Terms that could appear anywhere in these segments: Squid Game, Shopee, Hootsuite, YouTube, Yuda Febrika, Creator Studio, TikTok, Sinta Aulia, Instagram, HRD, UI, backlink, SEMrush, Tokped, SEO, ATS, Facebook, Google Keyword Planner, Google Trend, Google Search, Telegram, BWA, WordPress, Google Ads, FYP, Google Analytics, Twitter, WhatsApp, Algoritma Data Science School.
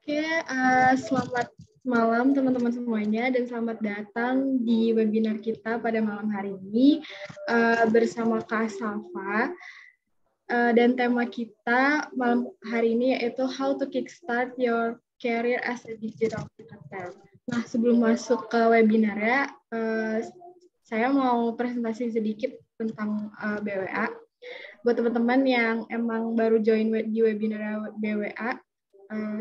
Oke, selamat malam teman-teman semuanya dan selamat datang di webinar kita pada malam hari ini bersama Kak Safa. Dan tema kita malam hari ini yaitu How to Kickstart Your Career as a Digital Marketer. Nah, sebelum masuk ke webinarnya, saya mau presentasi sedikit tentang BWA. Buat teman-teman yang emang baru join di webinar BWA,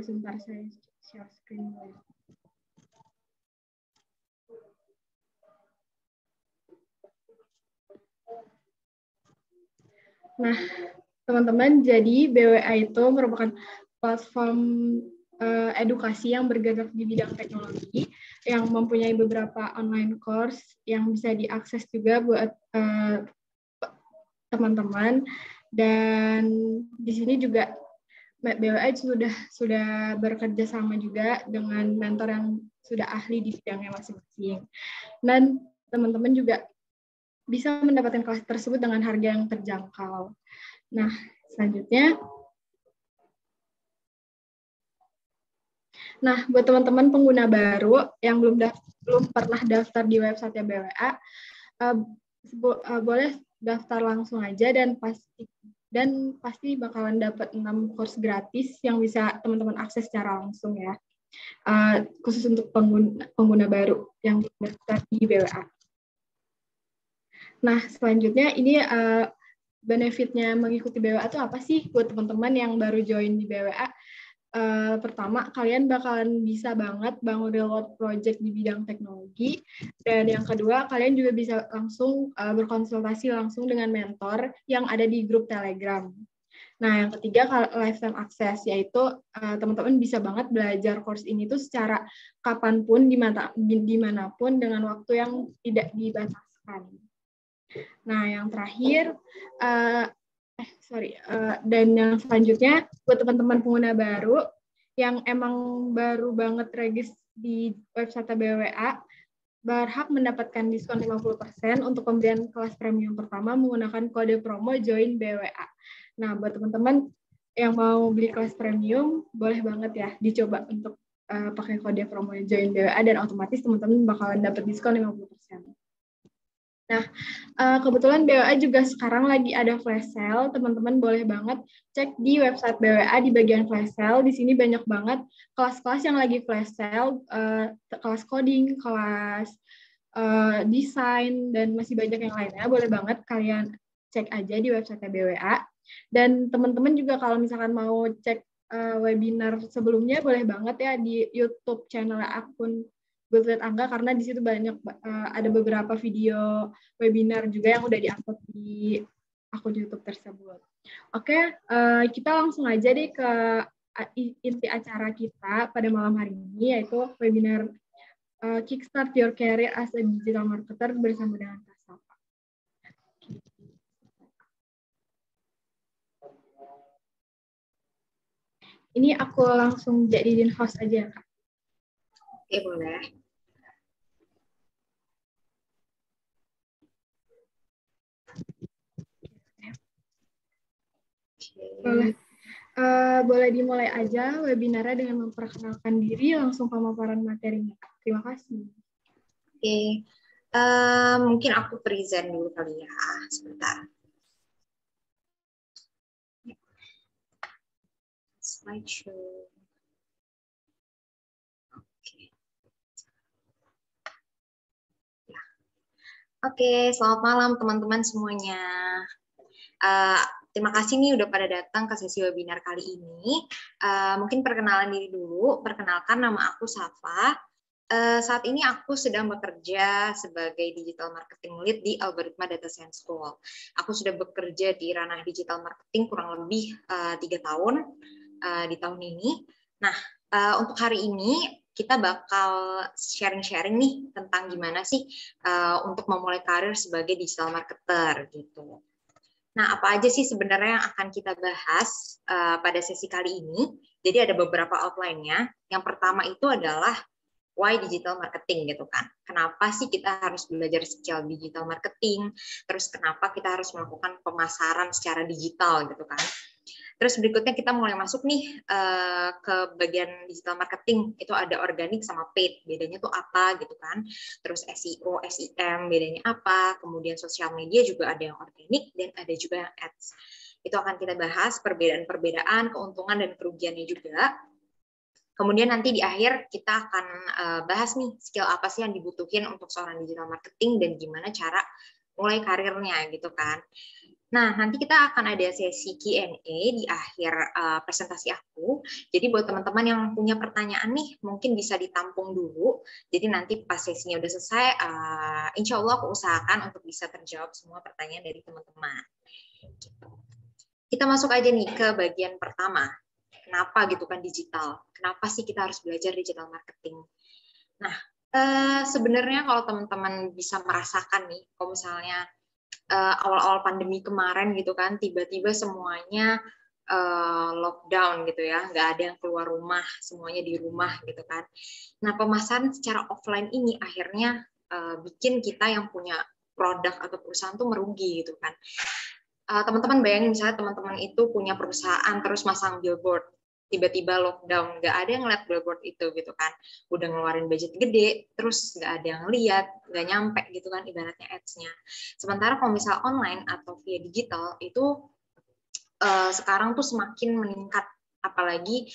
sebentar saya share screen dulu. Nah, teman-teman, jadi BWA itu merupakan platform edukasi yang bergerak di bidang teknologi yang mempunyai beberapa online course yang bisa diakses juga buat teman-teman. Dan di sini juga BWA sudah bekerja sama juga dengan mentor yang sudah ahli di bidangnya masing-masing. Dan teman-teman juga bisa mendapatkan kelas tersebut dengan harga yang terjangkau. Nah, selanjutnya. Nah, buat teman-teman pengguna baru yang belum pernah daftar di website BWA, boleh daftar langsung aja dan pasti bakalan dapat 6 course gratis yang bisa teman-teman akses secara langsung ya, khusus untuk pengguna baru yang daftar di BWA. Nah, selanjutnya ini benefitnya mengikuti BWA itu apa sih buat teman-teman yang baru join di BWA? Pertama, kalian bakalan bisa banget bangun real world project di bidang teknologi, dan yang kedua, kalian juga bisa langsung berkonsultasi langsung dengan mentor yang ada di grup Telegram. Nah, yang ketiga, lifetime access, yaitu teman-teman bisa banget belajar course ini tuh secara kapanpun, dimanapun, dengan waktu yang tidak dibataskan. Nah, yang terakhir, dan yang selanjutnya buat teman-teman pengguna baru yang emang baru banget regis di website BWA berhak mendapatkan diskon 50% untuk pembelian kelas premium pertama menggunakan kode promo join BWA. Nah, buat teman-teman yang mau beli kelas premium boleh banget ya dicoba untuk pakai kode promo join BWA, dan otomatis teman-teman bakalan dapat diskon 50%. Nah, kebetulan BWA juga sekarang lagi ada flash sale. Teman-teman boleh banget cek di website BWA di bagian flash sale. Di sini banyak banget kelas-kelas yang lagi flash sale, kelas coding, kelas desain, dan masih banyak yang lainnya. Boleh banget kalian cek aja di website BWA. Dan teman-teman juga kalau misalkan mau cek webinar sebelumnya, boleh banget ya di YouTube channel akun Google Angga, karena di situ banyak ada beberapa video webinar juga yang udah diupload di akun YouTube tersebut. Oke, kita langsung aja deh ke inti acara kita pada malam hari ini, yaitu webinar Kickstart Your Career as a Digital Marketer bersama dengan Kak Safa. Ini aku langsung jadiin host aja ya, Kak. Oke, boleh. Boleh dimulai aja webinarnya dengan memperkenalkan diri, langsung pemaparan materinya. Terima kasih. Oke, mungkin aku present dulu kali ya, sebentar. Slideshow. Oke, selamat malam teman-teman semuanya. Terima kasih nih udah pada datang ke sesi webinar kali ini. Mungkin perkenalan diri dulu. Perkenalkan, nama aku Safa. Saat ini aku sedang bekerja sebagai Digital Marketing Lead di Algoritma Data Science School. Aku sudah bekerja di ranah digital marketing kurang lebih 3 tahun di tahun ini. Nah, untuk hari ini, kita bakal sharing-sharing nih tentang gimana sih untuk memulai karir sebagai digital marketer gitu. Nah, apa aja sih sebenarnya yang akan kita bahas pada sesi kali ini? Jadi ada beberapa outline-nya. Yang pertama itu adalah why digital marketing gitu kan. Kenapa sih kita harus belajar skill digital marketing, terus kenapa kita harus melakukan pemasaran secara digital gitu kan. Terus berikutnya kita mulai masuk nih ke bagian digital marketing, itu ada organik sama paid, bedanya tuh apa gitu kan. Terus SEO, SEM, bedanya apa, kemudian sosial media juga ada yang organik dan ada juga yang ads. Itu akan kita bahas perbedaan-perbedaan, keuntungan dan kerugiannya juga. Kemudian nanti di akhir kita akan bahas nih skill apa sih yang dibutuhin untuk seorang digital marketing dan gimana cara mulai karirnya gitu kan. Nah, nanti kita akan ada sesi Q&A di akhir presentasi aku. Jadi buat teman-teman yang punya pertanyaan nih, mungkin bisa ditampung dulu. Jadi nanti pas sesinya udah selesai, insya Allah aku usahakan untuk bisa terjawab semua pertanyaan dari teman-teman. Kita masuk aja nih ke bagian pertama. Kenapa gitu kan digital? Kenapa sih kita harus belajar digital marketing? Nah, sebenarnya kalau teman-teman bisa merasakan nih, kalau misalnya awal-awal pandemi kemarin gitu kan, tiba-tiba semuanya lockdown gitu ya, nggak ada yang keluar rumah, semuanya di rumah gitu kan. Nah, pemasaran secara offline ini akhirnya bikin kita yang punya produk atau perusahaan tuh merugi gitu kan. Teman-teman bayangin misalnya teman-teman itu punya perusahaan terus masang billboard, tiba-tiba lockdown, nggak ada yang ngeliat billboard itu gitu kan, udah ngeluarin budget gede, terus nggak ada yang lihat, nggak nyampe gitu kan, ibaratnya ads-nya. Sementara kalau misal online atau via digital itu sekarang tuh semakin meningkat, apalagi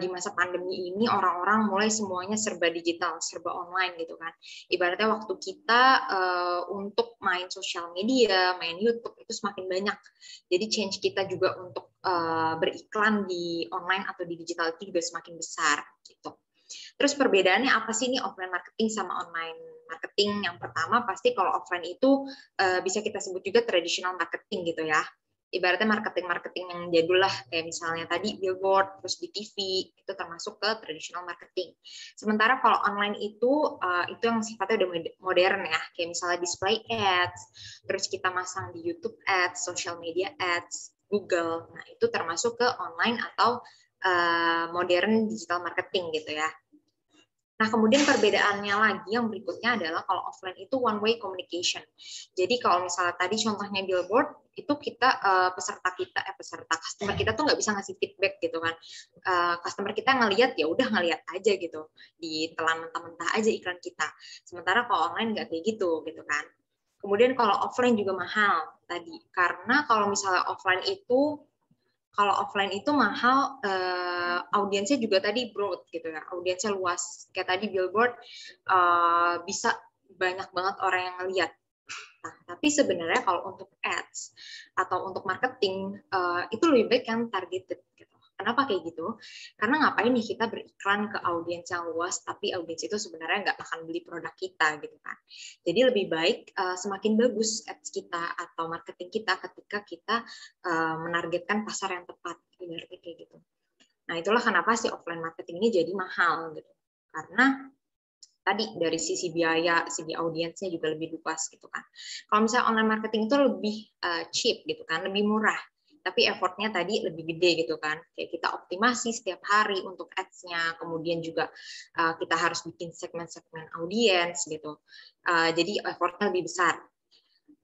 di masa pandemi ini orang-orang mulai semuanya serba digital, serba online gitu kan. Ibaratnya waktu kita untuk main sosial media, main YouTube itu semakin banyak. Jadi change kita juga untuk beriklan di online atau di digital itu juga semakin besar gitu. Terus perbedaannya apa sih nih offline marketing sama online marketing? Yang pertama pasti kalau offline itu bisa kita sebut juga traditional marketing gitu ya. Ibaratnya marketing-marketing yang jadul lah, kayak misalnya tadi billboard, terus di TV, itu termasuk ke traditional marketing. Sementara kalau online itu yang sifatnya udah modern ya, kayak misalnya display ads, terus kita masang di YouTube ads, social media ads, Google, nah itu termasuk ke online atau modern digital marketing gitu ya. Nah, kemudian perbedaannya lagi yang berikutnya adalah kalau offline itu one-way communication. Jadi kalau misalnya tadi contohnya billboard, itu kita, customer kita tuh nggak bisa ngasih feedback gitu kan. Customer kita ngelihat, ya udah ngelihat aja gitu. Ditelan mentah-mentah aja iklan kita. Sementara kalau online nggak kayak gitu gitu kan. Kemudian kalau offline juga mahal tadi. Karena kalau misalnya offline itu, mahal, audiensnya juga tadi broad gitu ya, audiensnya luas. Kayak tadi billboard bisa banyak banget orang yang ngeliat. Nah, tapi sebenarnya kalau untuk ads atau untuk marketing itu lebih baik yang targeted gitu. Kenapa kayak gitu? Karena ngapain nih kita beriklan ke audiens yang luas, tapi audiens itu sebenarnya nggak akan beli produk kita gitu kan. Jadi lebih baik semakin bagus ads kita atau marketing kita ketika kita menargetkan pasar yang tepat, ibaratnya kayak gitu. Nah, itulah kenapa sih offline marketing ini jadi mahal gitu. Karena tadi dari sisi biaya, segi audiensnya juga lebih luas gitu kan. Kalau misalnya online marketing itu lebih cheap gitu kan, lebih murah. Tapi effortnya tadi lebih gede gitu kan, kayak kita optimasi setiap hari untuk ads-nya, kemudian juga kita harus bikin segmen-segmen audiens gitu, jadi effortnya lebih besar.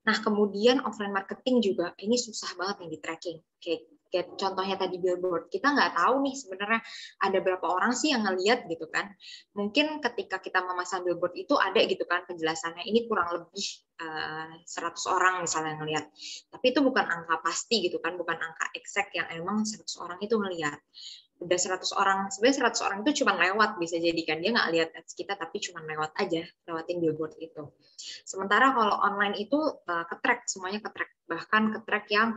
Nah, kemudian offline marketing juga ini susah banget nih di tracking, kayak contohnya tadi billboard, kita nggak tahu nih sebenarnya ada berapa orang sih yang ngelihat gitu kan. Mungkin ketika kita memasang billboard itu ada gitu kan penjelasannya, ini kurang lebih 100 orang misalnya ngelihat, tapi itu bukan angka pasti gitu kan, bukan angka exact yang emang 100 orang itu ngelihat. Udah 100 orang, sebenarnya 100 orang itu cuma lewat, bisa jadi kan dia nggak lihat ads kita, tapi cuma lewat aja, lewatin billboard itu. Sementara kalau online itu ke-track, semuanya ke-track, bahkan ke-track yang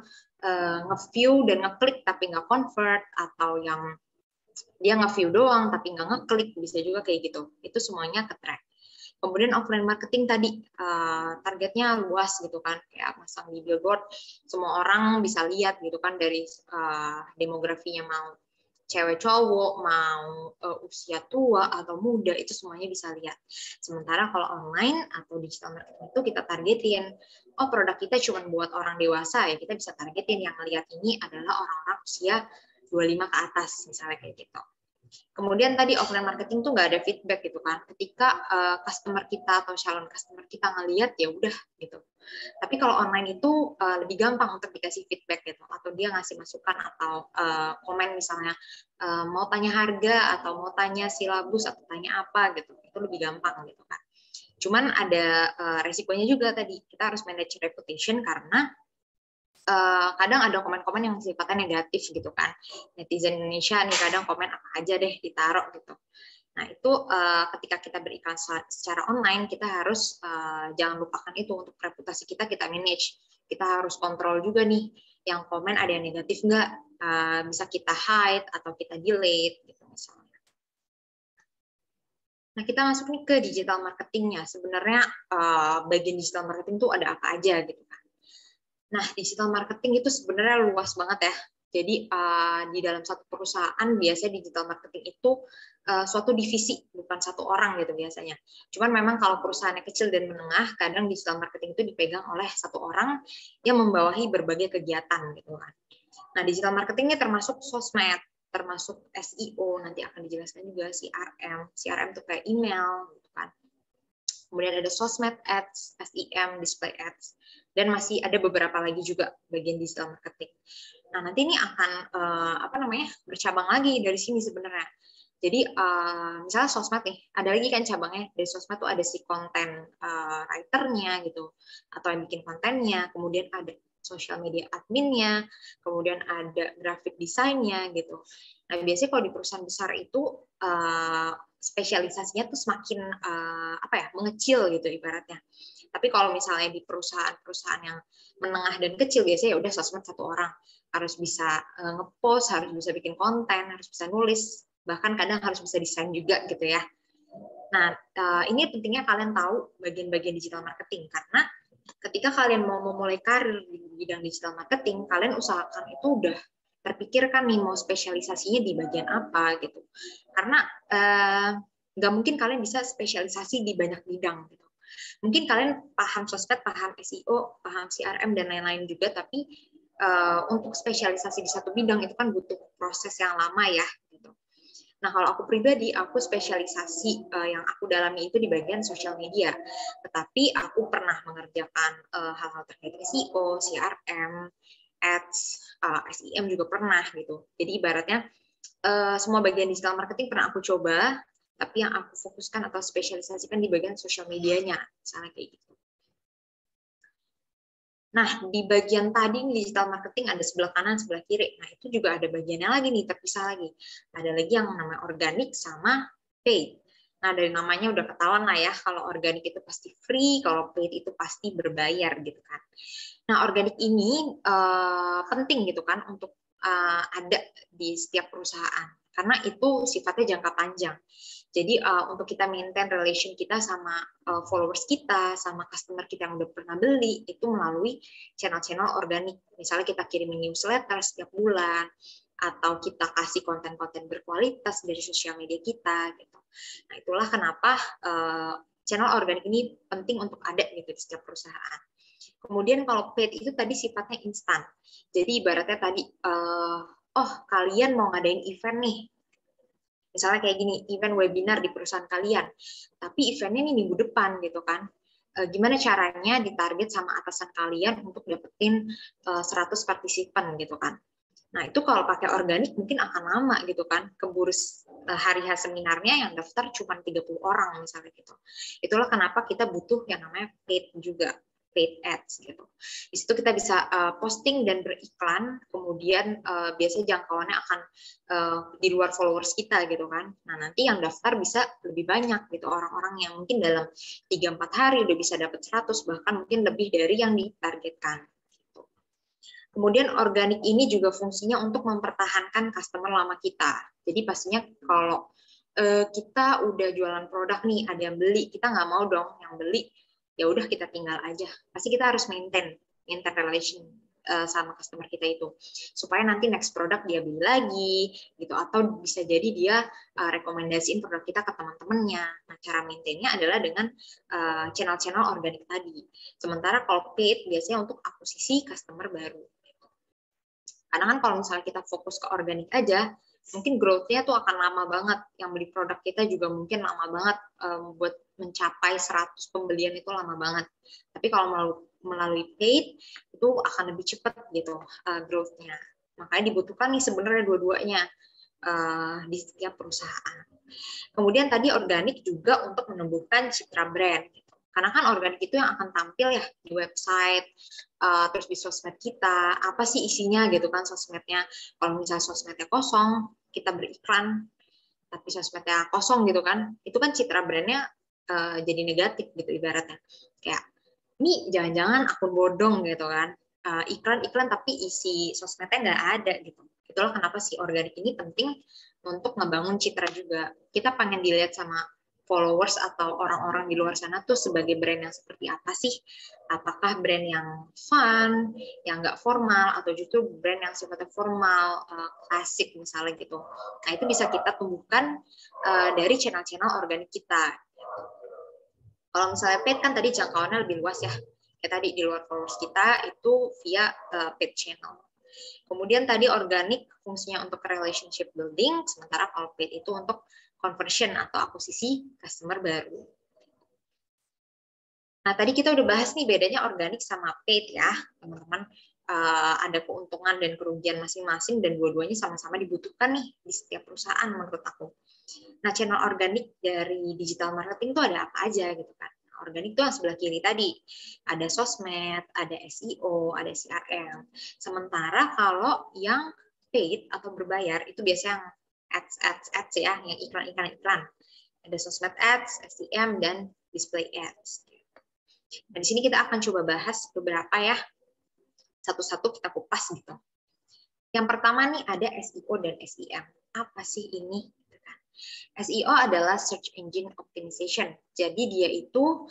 nge-view dan ngeklik tapi nggak convert, atau yang dia nge-view doang tapi nggak ngeklik, bisa juga kayak gitu. Itu semuanya ke-track. Kemudian offline marketing tadi targetnya luas gitu kan, kayak masang di billboard, semua orang bisa lihat gitu kan dari demografinya, mau cewek cowok, mau usia tua atau muda, itu semuanya bisa lihat. Sementara kalau online atau digital marketing itu kita targetin, oh produk kita cuma buat orang dewasa ya, kita bisa targetin yang ngelihat ini adalah orang-orang usia 25 ke atas, misalnya kayak gitu. Kemudian tadi offline marketing tuh nggak ada feedback gitu kan. Ketika customer kita atau calon customer kita ngelihat ya udah gitu. Tapi kalau online itu lebih gampang untuk dikasih feedback gitu, atau dia ngasih masukan atau komen misalnya mau tanya harga atau mau tanya silabus atau tanya apa gitu. Itu lebih gampang gitu kan. Cuman ada resikonya juga tadi. Kita harus manage reputation karena kadang ada komen-komen yang sifatnya negatif gitu kan. Netizen Indonesia nih kadang komen apa aja deh ditaruh gitu. Nah itu ketika kita beriklan secara online, kita harus jangan lupakan itu untuk reputasi kita, kita manage. Kita harus kontrol juga nih, yang komen ada yang negatif nggak, bisa kita hide atau kita delete gitu misalnya. Nah kita masuk nih ke digital marketingnya. Sebenarnya bagian digital marketing tuh ada apa aja gitu kan. Nah, digital marketing itu sebenarnya luas banget ya. Jadi di dalam satu perusahaan biasanya digital marketing itu suatu divisi, bukan satu orang gitu biasanya. Cuman memang kalau perusahaannya kecil dan menengah, kadang digital marketing itu dipegang oleh satu orang yang membawahi berbagai kegiatan gitu kan. Nah, digital marketingnya termasuk sosmed, termasuk SEO, nanti akan dijelaskan juga CRM. CRM itu kayak email gitu kan. Kemudian ada sosmed ads, SEM, display ads, dan masih ada beberapa lagi juga bagian digital marketing. Nah nanti ini akan bercabang lagi dari sini sebenarnya. Jadi misalnya sosmed nih, ada lagi kan cabangnya dari sosmed tuh ada si konten writernya gitu, atau yang bikin kontennya, kemudian ada social media adminnya, kemudian ada graphic desainnya gitu. Nah biasanya kalau di perusahaan besar itu spesialisasinya tuh semakin mengecil gitu ibaratnya. Tapi kalau misalnya di perusahaan-perusahaan yang menengah dan kecil biasanya ya udah sosmed satu orang, harus bisa ngepost, harus bisa bikin konten, harus bisa nulis, bahkan kadang harus bisa desain juga gitu ya. Nah ini pentingnya kalian tahu bagian-bagian digital marketing, karena ketika kalian mau memulai karir di bidang digital marketing, kalian usahakan itu udah terpikirkan nih mau spesialisasinya di bagian apa gitu, karena nggak mungkin kalian bisa spesialisasi di banyak bidang gitu. Mungkin kalian paham sosmed, paham SEO, paham CRM dan lain-lain juga, tapi untuk spesialisasi di satu bidang itu kan butuh proses yang lama ya gitu. Nah kalau aku pribadi, aku spesialisasi yang aku dalami itu di bagian social media, tetapi aku pernah mengerjakan hal-hal terkait SEO, CRM, ads, SEM juga pernah gitu. Jadi ibaratnya semua bagian digital marketing pernah aku coba, tapi yang aku fokuskan atau spesialisasikan di bagian sosial medianya, misalnya kayak gitu. Nah di bagian tadi digital marketing ada sebelah kanan, sebelah kiri. Nah itu juga ada bagiannya lagi nih, terpisah lagi. Ada lagi yang namanya organik sama paid. Nah dari namanya udah ketahuan lah ya, kalau organik itu pasti free, kalau paid itu pasti berbayar gitu kan. Nah organik ini penting gitu kan untuk ada di setiap perusahaan, karena itu sifatnya jangka panjang. Jadi untuk kita maintain relation kita sama followers kita, sama customer kita yang udah pernah beli, itu melalui channel-channel organik. Misalnya kita kirim newsletter setiap bulan, atau kita kasih konten-konten berkualitas dari sosial media kita gitu. Nah itulah kenapa channel organik ini penting untuk ada gitu di setiap perusahaan. Kemudian kalau paid itu tadi sifatnya instan. Jadi ibaratnya tadi kalian mau ngadain event nih, misalnya kayak gini, event webinar di perusahaan kalian, tapi eventnya nih minggu depan gitu kan. Gimana caranya ditarget sama atasan kalian untuk dapetin 100 partisipan gitu kan. Nah itu kalau pakai organik mungkin akan lama gitu kan, keburu hari seminarnya yang daftar cuma 30 orang misalnya gitu. Itulah kenapa kita butuh yang namanya paid juga, paid ads gitu. Di situ kita bisa posting dan beriklan, kemudian biasanya jangkauannya akan di luar followers kita gitu kan. Nah nanti yang daftar bisa lebih banyak gitu, orang-orang yang mungkin dalam 3-4 hari udah bisa dapat 100, bahkan mungkin lebih dari yang ditargetkan. Kemudian organik ini juga fungsinya untuk mempertahankan customer lama kita. Jadi pastinya kalau kita udah jualan produk nih, ada yang beli, kita nggak mau dong yang beli, ya udah kita tinggal aja. Pasti kita harus maintain relation sama customer kita itu, supaya nanti next produk dia beli lagi, gitu. Atau bisa jadi dia rekomendasiin produk kita ke teman-temannya. Nah, cara maintainnya adalah dengan channel-channel organik tadi. Sementara kalau paid biasanya untuk akuisisi customer baru. Karena kan kalau misalnya kita fokus ke organik aja, mungkin growth-nya tuh akan lama banget. Yang beli produk kita juga mungkin lama banget, buat mencapai 100 pembelian itu lama banget. Tapi kalau melalui paid, itu akan lebih cepat gitu growth-nya. Makanya dibutuhkan nih sebenarnya dua-duanya di setiap perusahaan. Kemudian tadi organik juga untuk menumbuhkan citra brand. Karena kan organik itu yang akan tampil ya di website, terus di sosmed kita, apa sih isinya gitu kan sosmednya. Kalau misalnya sosmednya kosong, kita beriklan, tapi sosmednya kosong gitu kan, itu kan citra brandnya jadi negatif gitu ibaratnya. Kayak, ini jangan-jangan akun bodong gitu kan, iklan-iklan tapi isi sosmednya nggak ada gitu. Itulah kenapa si organik ini penting untuk ngebangun citra juga. Kita pengen dilihat sama followers atau orang-orang di luar sana tuh sebagai brand yang seperti apa sih? Apakah brand yang fun, yang nggak formal, atau justru brand yang sifatnya formal, klasik misalnya gitu. Nah itu bisa kita tumbuhkan dari channel-channel organik kita. Kalau misalnya paid kan tadi jangkauannya lebih luas ya. Kayak tadi di luar followers kita itu via paid channel. Kemudian tadi organik fungsinya untuk relationship building, sementara kalau paid itu untuk conversion atau akuisisi customer baru. Nah, tadi kita udah bahas nih bedanya organik sama paid ya, teman-teman. Ada keuntungan dan kerugian masing-masing dan dua-duanya sama-sama dibutuhkan nih di setiap perusahaan menurut aku. Nah, channel organik dari digital marketing itu ada apa aja gitu kan. Organik itu yang sebelah kiri tadi. Ada sosmed, ada SEO, ada CRM. Sementara kalau yang paid atau berbayar itu biasanya yang ads ya, yang iklan. Ada sosmed ads, SEM, dan display ads. Dan di sini kita akan coba bahas beberapa ya, satu-satu kita kupas gitu. Yang pertama nih ada SEO dan SEM. Apa sih ini? SEO adalah search engine optimization. Jadi dia itu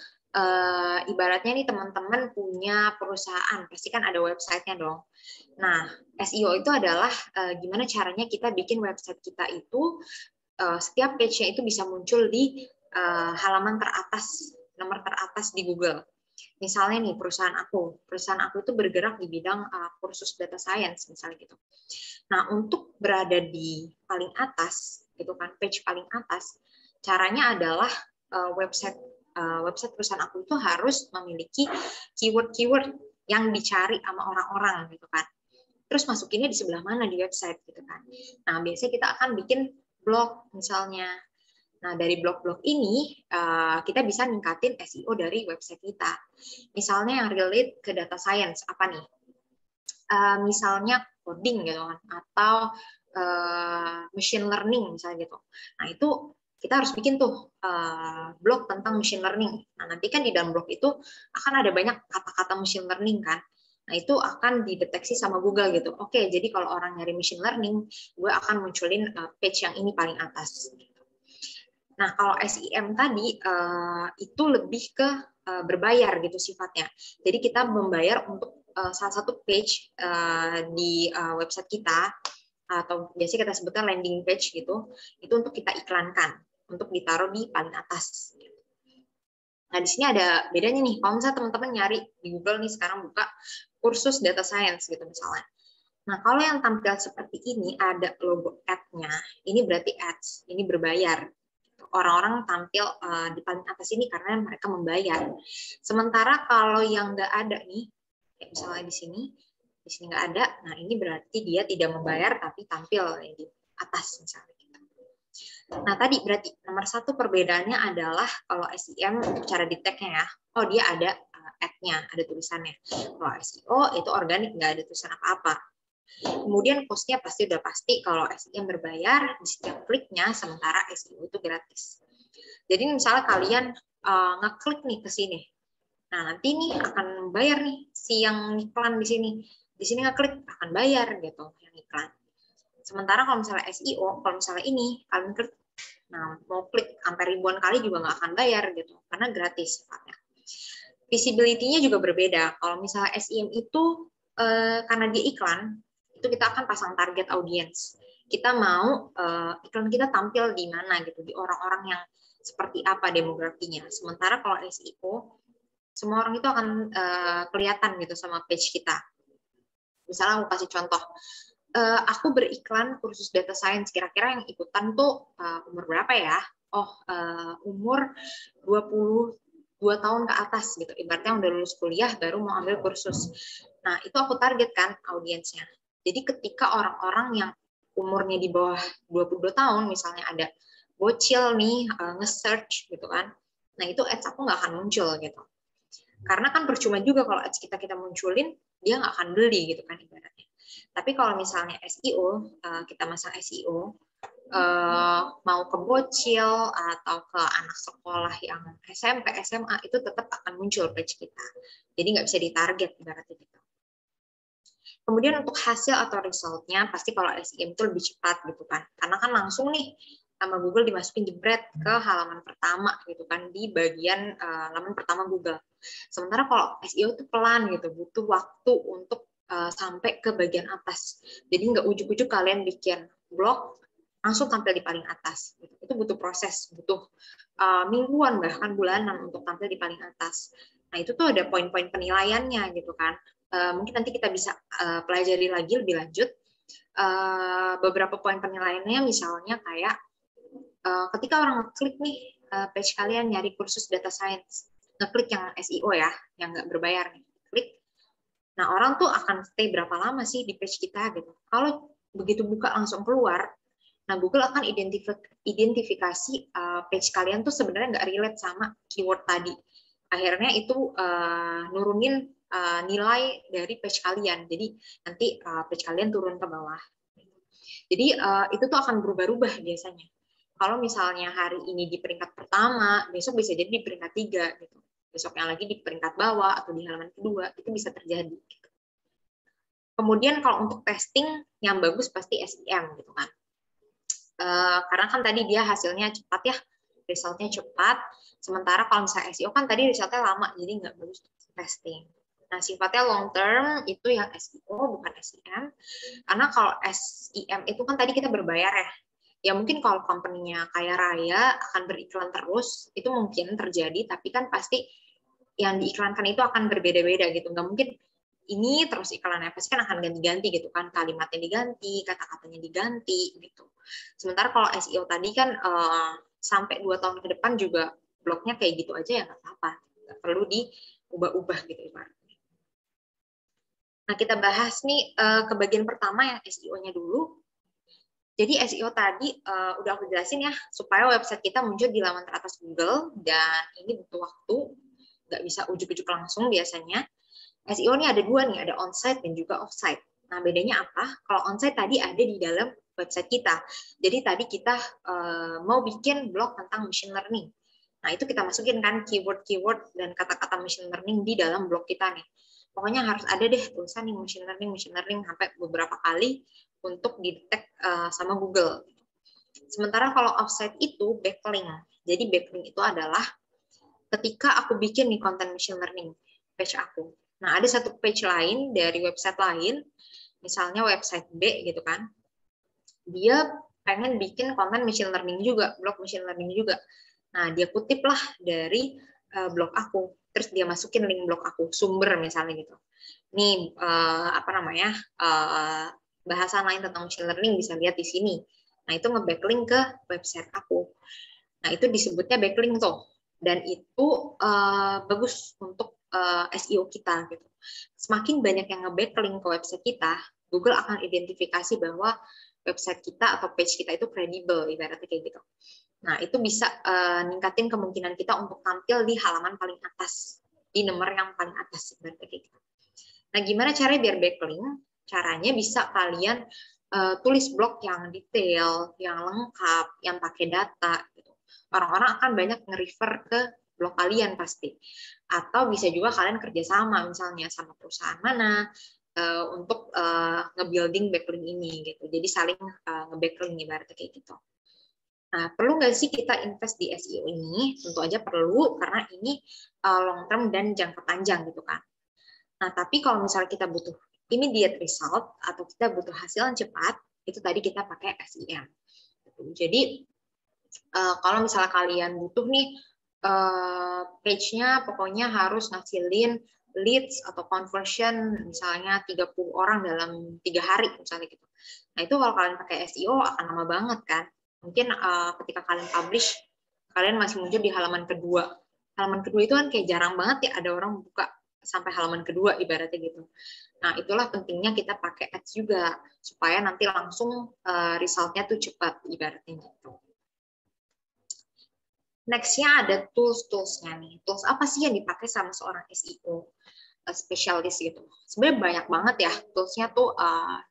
ibaratnya nih teman-teman punya perusahaan, pasti kan ada websitenya dong. Nah, SEO itu adalah gimana caranya kita bikin website kita itu setiap page-nya itu bisa muncul di halaman teratas, nomor teratas di Google. Misalnya nih perusahaan aku itu bergerak di bidang kursus data science misalnya gitu. Nah, untuk berada di paling atas gitu kan, page paling atas, caranya adalah website perusahaan aku itu harus memiliki keyword-keyword yang dicari sama orang-orang gitu kan. Terus masukinnya di sebelah mana di website gitu kan. Nah, biasanya kita akan bikin blog misalnya. Nah, dari blog-blog ini kita bisa ningkatin SEO dari website kita. Misalnya yang relate ke data science apa nih? Misalnya coding gitu kan, atau machine learning misalnya gitu. Nah itu kita harus bikin tuh blog tentang machine learning. Nah nanti kan di dalam blog itu akan ada banyak kata-kata machine learning kan. Nah itu akan dideteksi sama Google gitu. Oke, jadi kalau orang nyari machine learning, gue akan munculin page yang ini paling atas. Nah kalau SEM tadi itu lebih ke berbayar gitu sifatnya. Jadi kita membayar untuk salah satu page di website kita, atau biasanya kita sebutkan landing page gitu, itu untuk kita iklankan, untuk ditaruh di paling atas. Nah, di sini ada bedanya nih, kalau misalnya teman-teman nyari di Google nih sekarang buka kursus data science gitu misalnya. Nah, kalau yang tampil seperti ini ada logo ad-nya, ini berarti ads, ini berbayar. Orang-orang tampil di paling atas ini karena mereka membayar. Sementara kalau yang nggak ada nih, kayak misalnya di sini nggak ada, nah ini berarti dia tidak membayar tapi tampil di atas misalnya. Nah tadi berarti nomor satu perbedaannya adalah kalau SEM untuk cara detect-nya ya, oh dia ada ad-nya, ada tulisannya. Kalau SEO itu organik nggak ada tulisan apa-apa. Kemudian cost-nya udah pasti kalau SEM berbayar di setiap kliknya, sementara SEO itu gratis. Jadi misalnya kalian ngeklik nih ke sini, nah nanti nih akan bayar nih si yang iklan di sini. Di sini ngeklik akan bayar gitu yang iklan. Sementara kalau misalnya SEO, kalau misalnya ini kalian klik, nah mau klik sampai ribuan kali juga nggak akan bayar gitu karena gratis sifatnya. Visibility-nya juga berbeda. Kalau misalnya SEM itu karena dia iklan, itu kita akan pasang target audience. Kita mau iklan kita tampil di mana gitu, di orang-orang yang seperti apa demografinya. Sementara kalau SEO, semua orang itu akan kelihatan gitu sama page kita. Misalnya aku kasih contoh, aku beriklan kursus data science, kira-kira yang ikutan tuh umur berapa ya? Oh, umur 22 tahun ke atas gitu. Ibaratnya udah lulus kuliah baru mau ambil kursus. Nah, itu aku targetkan audiensnya. Jadi ketika orang-orang yang umurnya di bawah 22 tahun, misalnya ada bocil nih nge-search gitu kan. Nah, itu ads aku nggak akan muncul gitu. Karena kan percuma juga kalau ads kita munculin, dia nggak akan beli gitu kan ibaratnya. Tapi kalau misalnya SEO, kita masang SEO, mau ke bocil atau ke anak sekolah yang SMP, SMA, itu tetap akan muncul page kita. Jadi nggak bisa ditarget ibaratnya gitu. Kemudian untuk hasil atau resultnya, pasti kalau SEM itu lebih cepat gitu kan. Karena kan langsung nih sama Google dimasukin jebret ke halaman pertama gitu kan, di bagian halaman pertama Google. Sementara kalau SEO itu pelan gitu, butuh waktu untuk sampai ke bagian atas. Jadi nggak ujuk-ujuk kalian bikin blog langsung tampil di paling atas. Itu butuh proses, butuh mingguan bahkan bulanan untuk tampil di paling atas. Nah itu tuh ada poin-poin penilaiannya gitu kan. Mungkin nanti kita bisa pelajari lagi lebih lanjut. Beberapa poin penilaiannya misalnya kayak ketika orang klik nih page kalian nyari kursus data science, ngeklik yang SEO ya, yang nggak berbayar nih. Nah, orang tuh akan stay berapa lama sih di page kita gitu. Kalau begitu buka langsung keluar, nah Google akan identifikasi page kalian tuh sebenarnya nggak relate sama keyword tadi. Akhirnya itu nurunin nilai dari page kalian. Jadi nanti page kalian turun ke bawah. Jadi itu tuh akan berubah-ubah biasanya. Kalau misalnya hari ini di peringkat pertama, besok bisa jadi di peringkat 3 gitu. Besoknya lagi di peringkat bawah atau di halaman kedua, itu bisa terjadi. Kemudian kalau untuk testing, yang bagus pasti SEM gitu kan. Karena kan tadi dia hasilnya cepat ya, resultnya cepat. Sementara kalau misalnya SEO kan tadi resultnya lama, jadi nggak bagus testing. Nah sifatnya long term itu yang SEO, bukan SEM. Karena kalau SEM itu kan tadi kita berbayar ya. Ya mungkin kalau company-nya kaya raya akan beriklan terus, itu mungkin terjadi, tapi kan pasti yang diiklankan itu akan berbeda-beda gitu. Nggak mungkin ini terus iklannya, pasti kan akan ganti-ganti gitu kan, kalimatnya diganti, kata-katanya diganti gitu. Sementara kalau SEO tadi kan sampai 2 tahun ke depan juga blognya kayak gitu aja ya nggak apa-apa, nggak perlu diubah-ubah gitu. Nah kita bahas nih ke bagian pertama yang SEO-nya dulu. Jadi SEO tadi udah aku jelasin ya, supaya website kita muncul di laman teratas Google, dan ini butuh waktu, nggak bisa ujuk-ujuk langsung biasanya. SEO ini ada dua nih, ada onsite dan juga offsite. Nah bedanya apa? Kalau onsite tadi ada di dalam website kita. Jadi tadi kita mau bikin blog tentang machine learning. Nah itu kita masukin kan keyword-keyword dan kata-kata machine learning di dalam blog kita nih. Pokoknya harus ada deh tulisan nih machine learning sampai beberapa kali untuk didetek sama Google. Sementara kalau offsite itu backlink. Jadi backlink itu adalah ketika aku bikin nih konten machine learning page aku. Nah, ada satu page lain dari website lain, misalnya website B gitu kan. Dia pengen bikin konten machine learning juga, blog machine learning juga. Nah, dia kutiplah dari blog aku. Terus dia masukin link blog aku, sumber misalnya gitu. Nih apa namanya? Bahasan lain tentang machine learning bisa lihat di sini. Nah, itu nge-backlink ke website aku. Nah, itu disebutnya backlink tuh. Dan itu bagus untuk SEO kita gitu. Semakin banyak yang nge-backlink ke website kita, Google akan identifikasi bahwa website kita atau page kita itu kredibel ibaratnya kayak gitu. Nah, itu bisa ningkatin kemungkinan kita untuk tampil di halaman paling atas, di nomor yang paling atas. Nah, gimana caranya biar backlink? Caranya bisa kalian tulis blog yang detail, yang lengkap, yang pakai data. Gitu. Orang-orang akan banyak nge-refer ke blog kalian pasti. Atau bisa juga kalian kerjasama misalnya sama perusahaan mana untuk nge-building backlink ini. Gitu. Jadi saling nge-backlink ibaratnya kayak gitu. Nah, perlu nggak sih kita invest di SEO ini? Tentu aja perlu, karena ini long term dan jangka panjang gitu kan. Nah, tapi kalau misalnya kita butuh immediate result atau kita butuh hasil yang cepat, itu tadi kita pakai SEM. Jadi, kalau misalnya kalian butuh nih, page-nya pokoknya harus ngasilin leads atau conversion misalnya 30 orang dalam 3 hari misalnya gitu. Nah, itu kalau kalian pakai SEO akan lama banget kan. Mungkin ketika kalian publish, kalian masih muncul di halaman kedua. Halaman kedua itu kan kayak jarang banget ya ada orang buka sampai halaman kedua ibaratnya gitu. Nah, itulah pentingnya kita pakai ads juga supaya nanti langsung resultnya tuh cepat ibaratnya gitu. Next-nya ada tools-toolsnya nih. Tools apa sih yang dipakai sama seorang SEO spesialis gitu? Sebenarnya banyak banget ya, toolsnya tuh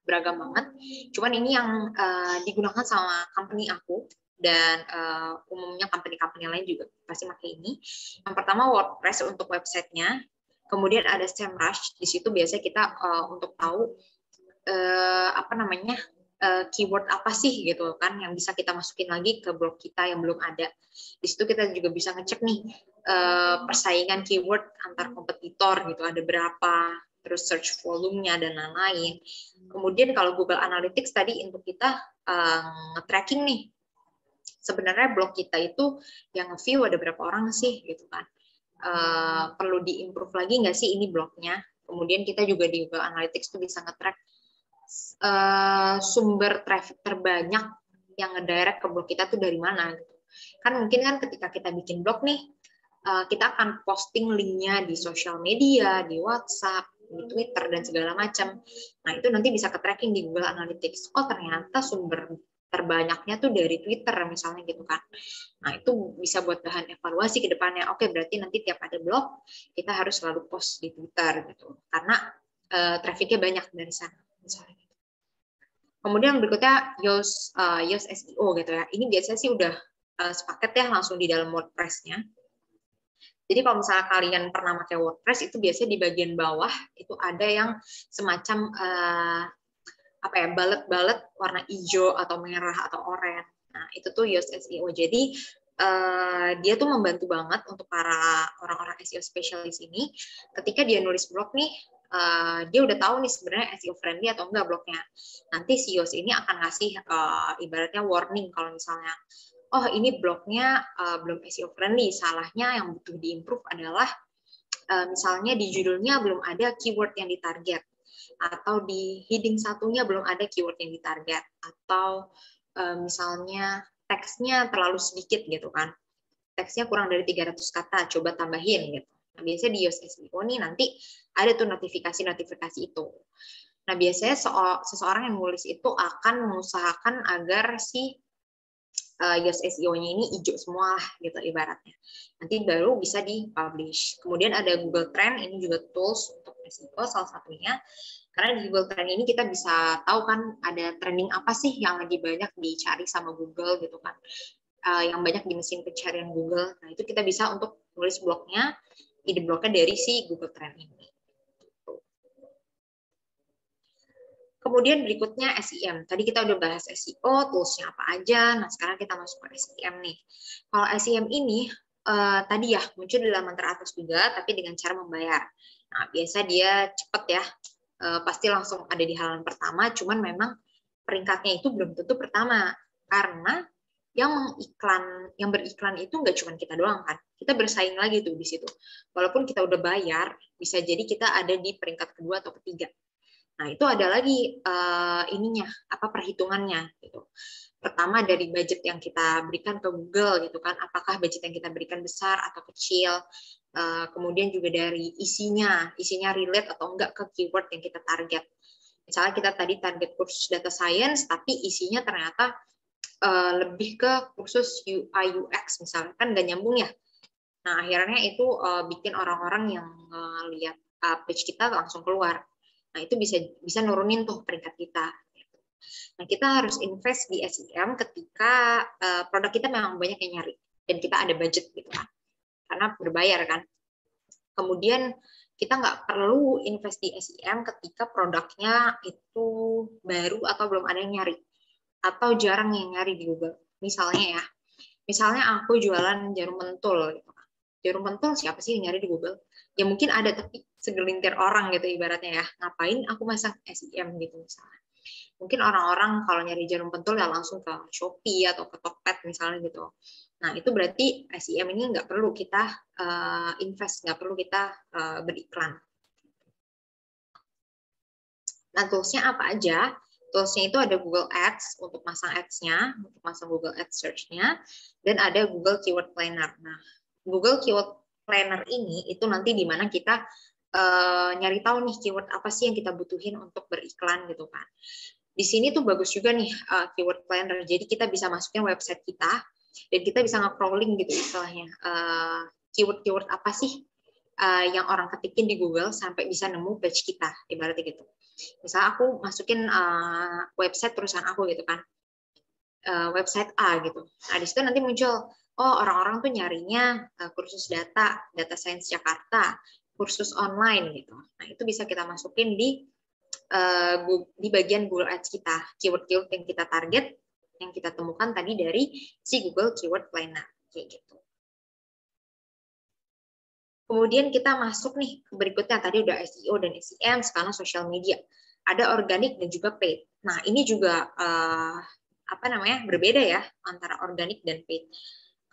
beragam banget. Cuman ini yang digunakan sama company aku dan umumnya company-company lain juga pasti pakai ini. Yang pertama WordPress untuk websitenya. Kemudian ada SEMrush. Di situ biasanya kita untuk tahu apa namanya? Keyword apa sih gitu kan yang bisa kita masukin lagi ke blog kita yang belum ada. Di situ kita juga bisa ngecek nih persaingan keyword antar kompetitor gitu ada berapa, terus search volumenya dan lain-lain. Kemudian kalau Google Analytics tadi untuk kita nge-tracking nih sebenarnya blog kita itu yang nge-view ada berapa orang sih gitu kan. Perlu diimprove lagi nggak sih ini blognya. Kemudian kita juga di Google Analytics tuh bisa nge-track sumber traffic terbanyak yang ngedirect ke blog kita tuh dari mana gitu. Kan mungkin kan ketika kita bikin blog nih, kita akan posting linknya di sosial media, di WhatsApp, di Twitter dan segala macam. Nah, itu nanti bisa ke tracking di Google Analytics. Oh, ternyata sumber terbanyaknya tuh dari Twitter misalnya gitu kan. Nah, itu bisa buat bahan evaluasi ke depannya. Oke, berarti nanti tiap ada blog, kita harus selalu post di Twitter gitu. Karena trafficnya banyak dari sana. Kemudian berikutnya Yoast SEO gitu ya. Ini biasanya sih udah sepaket ya langsung di dalam WordPress-nya. Jadi kalau misalnya kalian pernah pakai WordPress itu biasanya di bagian bawah itu ada yang semacam apa ya balet-balet warna hijau atau merah atau oranye. Nah, itu tuh Yoast SEO. Jadi dia tuh membantu banget untuk para orang-orang SEO spesialis ini ketika dia nulis blog nih dia udah tahu nih sebenarnya SEO friendly atau enggak blognya. Nanti si Yoast ini akan ngasih ibaratnya warning kalau misalnya oh ini blognya belum SEO friendly, salahnya yang butuh diimprove adalah misalnya di judulnya belum ada keyword yang ditarget atau di heading satunya belum ada keyword yang ditarget atau misalnya teksnya terlalu sedikit gitu kan. Teksnya kurang dari 300 kata, coba tambahin gitu. Nah, biasanya di Yoast SEO nih nanti ada tuh notifikasi-notifikasi itu. Nah, biasanya seseorang yang nulis itu akan mengusahakan agar si Yoast SEO-nya ini hijau semua gitu ibaratnya. Nanti baru bisa di-publish. Kemudian ada Google Trend, ini juga tools untuk SEO salah satunya. Karena di Google Trend ini kita bisa tahu kan ada trending apa sih yang lagi banyak dicari sama Google gitu kan. Yang banyak di mesin pencarian Google. Nah, itu kita bisa untuk nulis blognya, ide blognya dari si Google Trend ini. Kemudian berikutnya SEM. Tadi kita udah bahas SEO, toolsnya apa aja. Nah, sekarang kita masuk ke SEM nih. Kalau SEM ini, tadi ya muncul di laman teratas juga, tapi dengan cara membayar. Nah, biasa dia cepet ya. Pasti langsung ada di halaman pertama, cuman memang peringkatnya itu belum tentu pertama karena yang beriklan itu nggak cuma kita doang kan, kita bersaing lagi tuh di situ. Walaupun kita udah bayar, bisa jadi kita ada di peringkat kedua atau ketiga. Nah itu ada lagi ininya apa perhitungannya gitu. Pertama dari budget yang kita berikan ke Google gitu kan, apakah budget yang kita berikan besar atau kecil? Kemudian juga dari isinya relate atau enggak ke keyword yang kita target. Misalnya kita tadi target kursus data science, tapi isinya ternyata lebih ke kursus UI UX misalnya, kan nggak nyambung ya. Nah akhirnya itu bikin orang-orang yang lihat page kita langsung keluar. Nah itu bisa nurunin tuh peringkat kita. Nah kita harus invest di SEM ketika produk kita memang banyak yang nyari dan kita ada budget gitu kan. Karena berbayar kan. Kemudian kita nggak perlu invest di SEM ketika produknya itu baru atau belum ada yang nyari. Atau jarang yang nyari di Google. Misalnya ya, misalnya aku jualan jarum pentul. Gitu. Jarum pentul siapa sih yang nyari di Google? Ya mungkin ada tapi segelintir orang gitu ibaratnya ya. Ngapain aku masak SEM gitu misalnya. Mungkin orang-orang kalau nyari jarum pentul ya langsung ke Shopee atau ke Tokped misalnya gitu. Nah, itu berarti SEM ini nggak perlu kita invest, nggak perlu kita beriklan. Nah, tools-nya apa aja? toolsnya itu ada Google Ads untuk masang ads-nya, untuk masang Google Ads search-nya, dan ada Google Keyword Planner. Nah, Google Keyword Planner ini itu nanti di mana kita nyari tahu nih keyword apa sih yang kita butuhin untuk beriklan gitu kan. Di sini tuh bagus juga nih Keyword Planner. Jadi kita bisa masukin website kita dan kita bisa nge-crawling gitu istilahnya. Keyword-keyword apa sih yang orang ketikin di Google sampai bisa nemu page kita, ibaratnya gitu. Misal aku masukin website perusahaan aku gitu kan. Website A gitu. Nah, di situ nanti muncul, oh orang-orang tuh nyarinya kursus data science Jakarta, kursus online gitu. Nah, itu bisa kita masukin di bagian Google Ads kita, keyword-keyword yang kita target, yang kita temukan tadi dari si Google Keyword Planner, kayak gitu. Kemudian kita masuk nih ke berikutnya, tadi udah SEO dan SEM, sekarang social media. Ada organik dan juga paid. Nah, ini juga berbeda ya antara organik dan paid.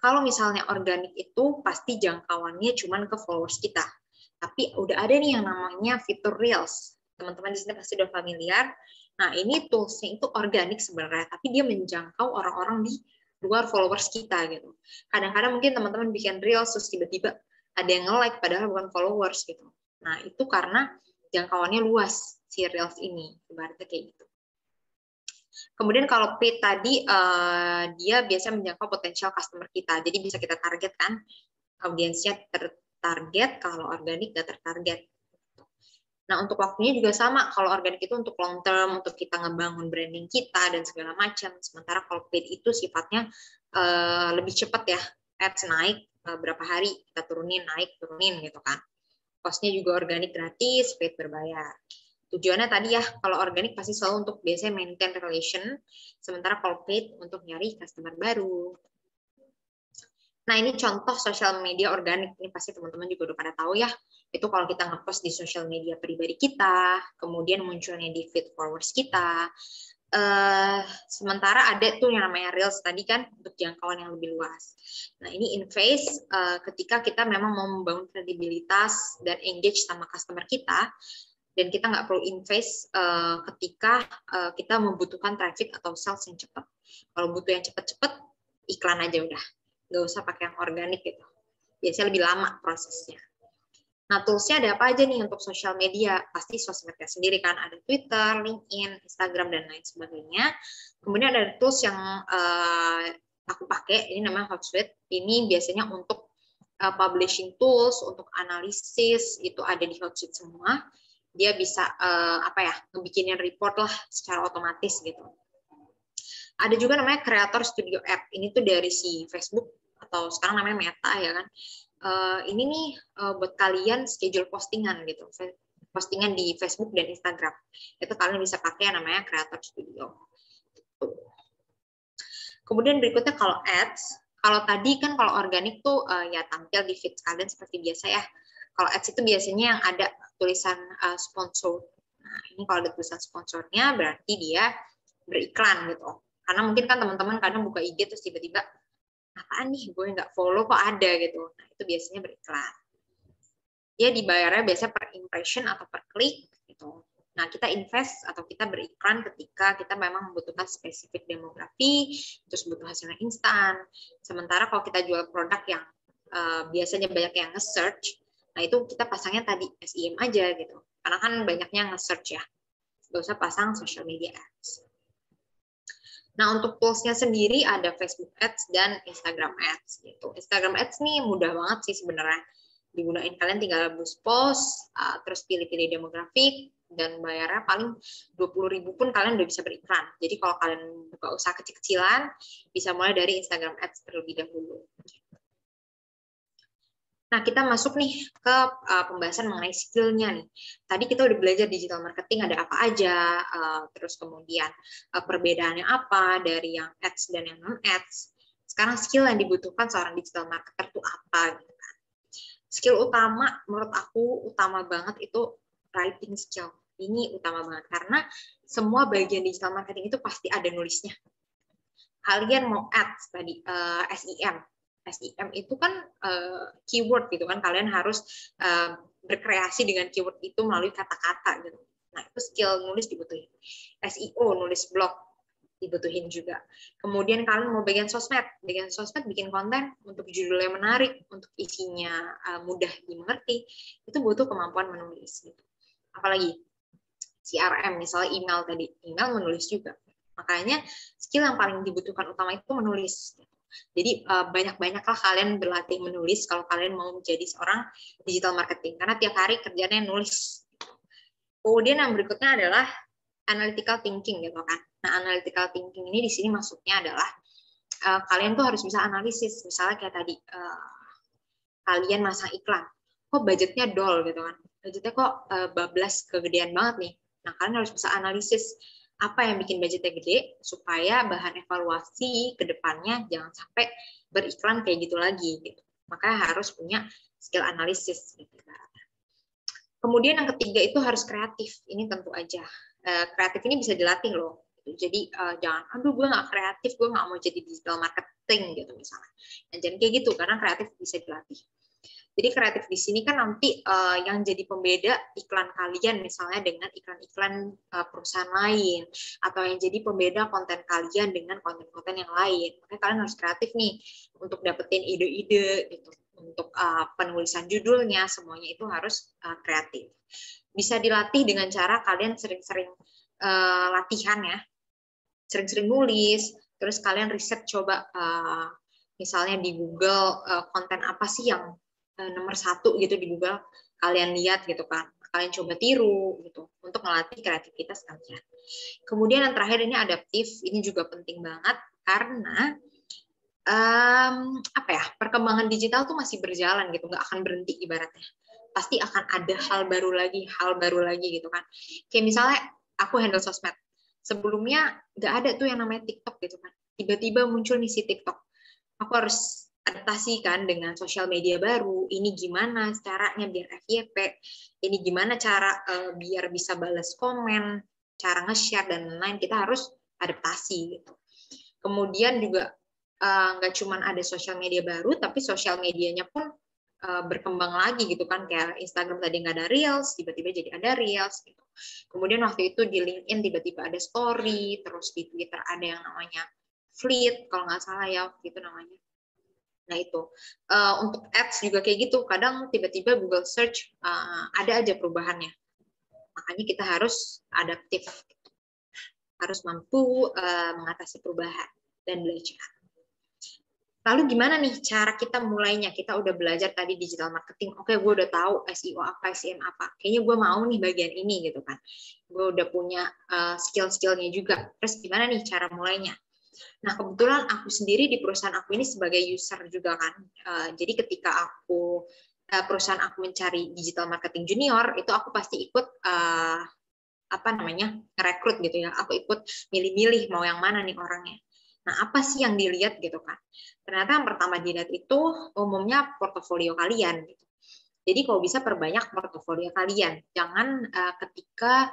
Kalau misalnya organik itu pasti jangkauannya cuman ke followers kita. Tapi udah ada nih yang namanya fitur Reels. Teman-teman di sini pasti udah familiar. Nah, ini toolsnya itu organik sebenarnya, tapi dia menjangkau orang-orang di luar followers kita gitu. Kadang-kadang mungkin teman-teman bikin reels terus tiba-tiba ada yang nge-like padahal bukan followers gitu. Nah, itu karena jangkauannya luas si reels ini, ibaratnya kayak gitu. Kemudian kalau paid tadi dia biasa menjangkau potensial customer kita. Jadi bisa kita targetkan audiensnya tertarget, kalau organik nggak tertarget. Nah, untuk waktunya juga sama. Kalau organik itu untuk long term, untuk kita ngebangun branding kita dan segala macam. Sementara kalau paid itu sifatnya lebih cepat ya. Ads naik berapa hari, kita turunin, naik, turunin gitu kan. Costnya juga organik gratis, paid berbayar. Tujuannya tadi ya, kalau organik pasti selalu untuk biasanya maintain relation. Sementara kalau paid untuk nyari customer baru. Nah, ini contoh sosial media organik. Ini pasti teman-teman juga udah pada tahu ya. Itu kalau kita ngepost di sosial media pribadi kita, kemudian munculnya di feed followers kita. Sementara ada tuh yang namanya Reels tadi kan, untuk jangkauan yang lebih luas. Nah, ini in face ketika kita memang mau membangun kredibilitas dan engage sama customer kita, dan kita nggak perlu in face ketika kita membutuhkan traffic atau sales yang cepat. Kalau butuh yang cepat-cepat, iklan aja udah. Nggak usah pakai yang organik gitu. Biasanya lebih lama prosesnya. Nah, tools-nya ada apa aja nih untuk sosial media? Pasti sosmednya sendiri kan, ada Twitter, LinkedIn, Instagram, dan lain sebagainya. Kemudian ada tools yang aku pakai, ini namanya Hootsuite. Ini biasanya untuk publishing tools, untuk analisis, itu ada di Hootsuite semua. Dia bisa ngebikinin report lah secara otomatis gitu. Ada juga namanya Creator Studio App. Ini tuh dari si Facebook, atau sekarang namanya Meta ya kan. Ini nih buat kalian schedule postingan gitu, postingan di Facebook dan Instagram. Itu kalian bisa pakai yang namanya Creator Studio. Kemudian berikutnya kalau ads, kalau tadi kan kalau organik tuh ya tampil di feed kalian seperti biasa ya. Kalau ads itu biasanya yang ada tulisan sponsor. Nah, ini kalau ada tulisan sponsornya berarti dia beriklan gitu. Karena mungkin kan teman-teman kadang buka IG terus tiba-tiba apaan nih, gue nggak follow kok ada gitu. Nah, itu biasanya beriklan. Dia dibayarnya biasanya per impression atau per klik gitu. Nah, kita invest atau kita beriklan ketika kita memang membutuhkan spesifik demografi, terus butuh hasilnya instan. Sementara kalau kita jual produk yang biasanya banyak yang nge-search, nah itu kita pasangnya tadi SEM aja gitu. Karena kan banyaknya nge-search ya. Nggak usah pasang social media ads. Nah, untuk tools-nya sendiri ada Facebook Ads dan Instagram Ads gitu. Instagram Ads nih mudah banget sih sebenarnya digunain. Kalian tinggal boost post, terus pilih-pilih demografik, dan bayarnya paling 20.000 pun kalian udah bisa beriklan. Jadi kalau kalian buka usaha kecil-kecilan, bisa mulai dari Instagram Ads terlebih dahulu. Nah, kita masuk nih ke pembahasan mengenai skill-nya nih. Tadi kita udah belajar digital marketing ada apa aja, terus kemudian perbedaannya apa dari yang ads dan yang non-ads. Sekarang skill yang dibutuhkan seorang digital marketer itu apa gitu kan. Skill utama menurut aku utama banget itu writing skill. Ini utama banget karena semua bagian digital marketing itu pasti ada nulisnya. Kalian mau ads tadi SEM itu kan keyword gitu kan, kalian harus berkreasi dengan keyword itu melalui kata-kata gitu. Nah, itu skill nulis dibutuhin. SEO, nulis blog dibutuhin juga. Kemudian kalian mau bagian sosmed bikin konten untuk judulnya menarik, untuk isinya mudah dimengerti, itu butuh kemampuan menulis. Gitu. Apalagi CRM, misalnya email tadi, email menulis juga. Makanya skill yang paling dibutuhkan utama itu menulis. Jadi banyak-banyaklah kalian berlatih menulis kalau kalian mau menjadi seorang digital marketing. Karena tiap hari kerjanya nulis. Kemudian yang berikutnya adalah analytical thinking, gitu kan. Nah, analytical thinking ini di sini maksudnya adalah kalian tuh harus bisa analisis. Misalnya kayak tadi kalian masang iklan, kok budgetnya dol gitu kan. Budgetnya kok bablas kegedean banget nih. Nah, kalian harus bisa analisis apa yang bikin budgetnya gede supaya bahan evaluasi ke depannya jangan sampai beriklan kayak gitu lagi. Gitu. Makanya harus punya skill analisis. Gitu. Kemudian yang ketiga itu harus kreatif. Ini tentu aja. Kreatif ini bisa dilatih loh. Jadi jangan, aduh gue nggak kreatif, gue nggak mau jadi digital marketing gitu misalnya. Dan jangan kayak gitu, karena kreatif bisa dilatih. Jadi kreatif di sini kan nanti yang jadi pembeda iklan kalian misalnya dengan iklan-iklan perusahaan lain, atau yang jadi pembeda konten kalian dengan konten-konten yang lain. Makanya kalian harus kreatif nih untuk dapetin ide-ide gitu, untuk penulisan judulnya, semuanya itu harus kreatif. Bisa dilatih dengan cara kalian sering-sering latihan ya, sering-sering nulis, terus kalian riset coba misalnya di Google konten apa sih yang nomor satu gitu di Google, kalian lihat gitu kan, kalian coba tiru gitu untuk melatih kreativitas kalian. Kemudian yang terakhir ini adaptif, ini juga penting banget karena apa ya, perkembangan digital tuh masih berjalan gitu, nggak akan berhenti ibaratnya, pasti akan ada hal baru lagi gitu kan. Kayak misalnya aku handle sosmed, sebelumnya nggak ada tuh yang namanya TikTok gitu kan, tiba-tiba muncul nih si TikTok, aku harus adaptasi kan dengan sosial media baru, ini gimana caranya biar FYP, ini gimana cara biar bisa balas komen, cara nge-share dan lain-lain, kita harus adaptasi gitu. Kemudian juga nggak cuman ada sosial media baru, tapi sosial medianya pun berkembang lagi gitu kan, kayak Instagram tadi nggak ada Reels, tiba-tiba jadi ada Reels gitu. Kemudian waktu itu di LinkedIn tiba-tiba ada story, terus di Twitter ada yang namanya Fleet, kalau nggak salah ya gitu namanya. Nah itu untuk ads juga kayak gitu, kadang tiba-tiba Google Search ada aja perubahannya, makanya kita harus adaptif, harus mampu mengatasi perubahan dan belajar. Lalu gimana nih cara kita mulainya? Kita udah belajar tadi digital marketing, oke gue udah tahu SEO apa, SEM apa, kayaknya gue mau nih bagian ini gitu kan, gue udah punya skill-skillnya juga, terus gimana nih cara mulainya? Nah, kebetulan aku sendiri di perusahaan aku ini sebagai user juga kan. Jadi ketika aku perusahaan aku mencari digital marketing junior, itu aku pasti ikut apa namanya? Ngerekrut gitu ya. Aku ikut milih-milih mau yang mana nih orangnya. Nah, apa sih yang dilihat gitu kan? Ternyata yang pertama dilihat itu umumnya portofolio kalian gitu. Jadi kalau bisa perbanyak portofolio kalian. Jangan ketika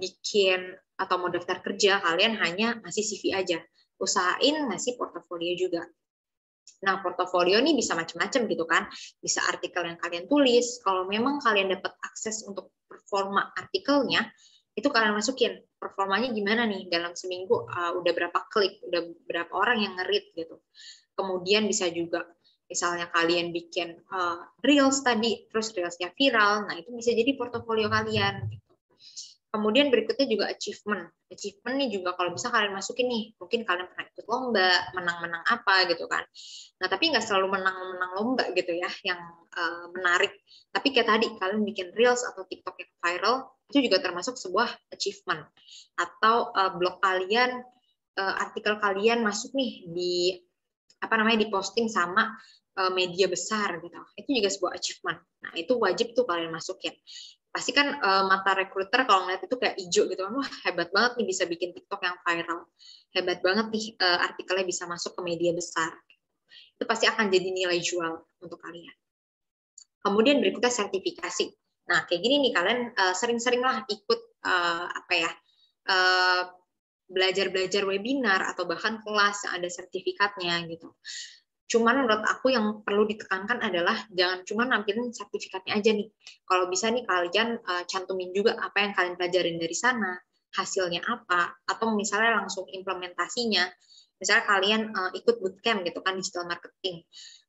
bikin atau mau daftar kerja, kalian hanya ngasih CV aja. Usahain ngasih portofolio juga. Nah, portofolio ini bisa macam-macam gitu kan. Bisa artikel yang kalian tulis. Kalau memang kalian dapat akses untuk performa artikelnya, itu kalian masukin. Performanya gimana nih? Dalam seminggu udah berapa klik, udah berapa orang yang nge-read gitu. Kemudian bisa juga misalnya kalian bikin reels tadi, terus reelsnya viral. Nah, itu bisa jadi portofolio kalian gitu. Kemudian berikutnya juga achievement. Achievement nih juga kalau bisa kalian masukin nih. Mungkin kalian pernah ikut lomba, menang-menang apa gitu kan. Nah, tapi nggak selalu menang-menang lomba gitu ya, yang menarik. Tapi kayak tadi, kalian bikin Reels atau TikTok yang viral, itu juga termasuk sebuah achievement. Atau blog kalian, artikel kalian masuk nih di, apa namanya, diposting sama media besar gitu. Itu juga sebuah achievement. Nah, itu wajib tuh kalian masukin. Pasti kan mata recruiter kalau ngeliat itu kayak hijau gitu kan, wah hebat banget nih bisa bikin TikTok yang viral, hebat banget nih artikelnya bisa masuk ke media besar, itu pasti akan jadi nilai jual untuk kalian. Kemudian berikutnya sertifikasi. Nah kayak gini nih, kalian sering-seringlah ikut apa ya, belajar-belajar webinar atau bahkan kelas yang ada sertifikatnya gitu. Cuman menurut aku yang perlu ditekankan adalah jangan cuma nampilin sertifikatnya aja nih. Kalau bisa nih kalian cantumin juga apa yang kalian pelajarin dari sana, hasilnya apa, atau misalnya langsung implementasinya. Misalnya kalian ikut bootcamp gitu kan, digital marketing.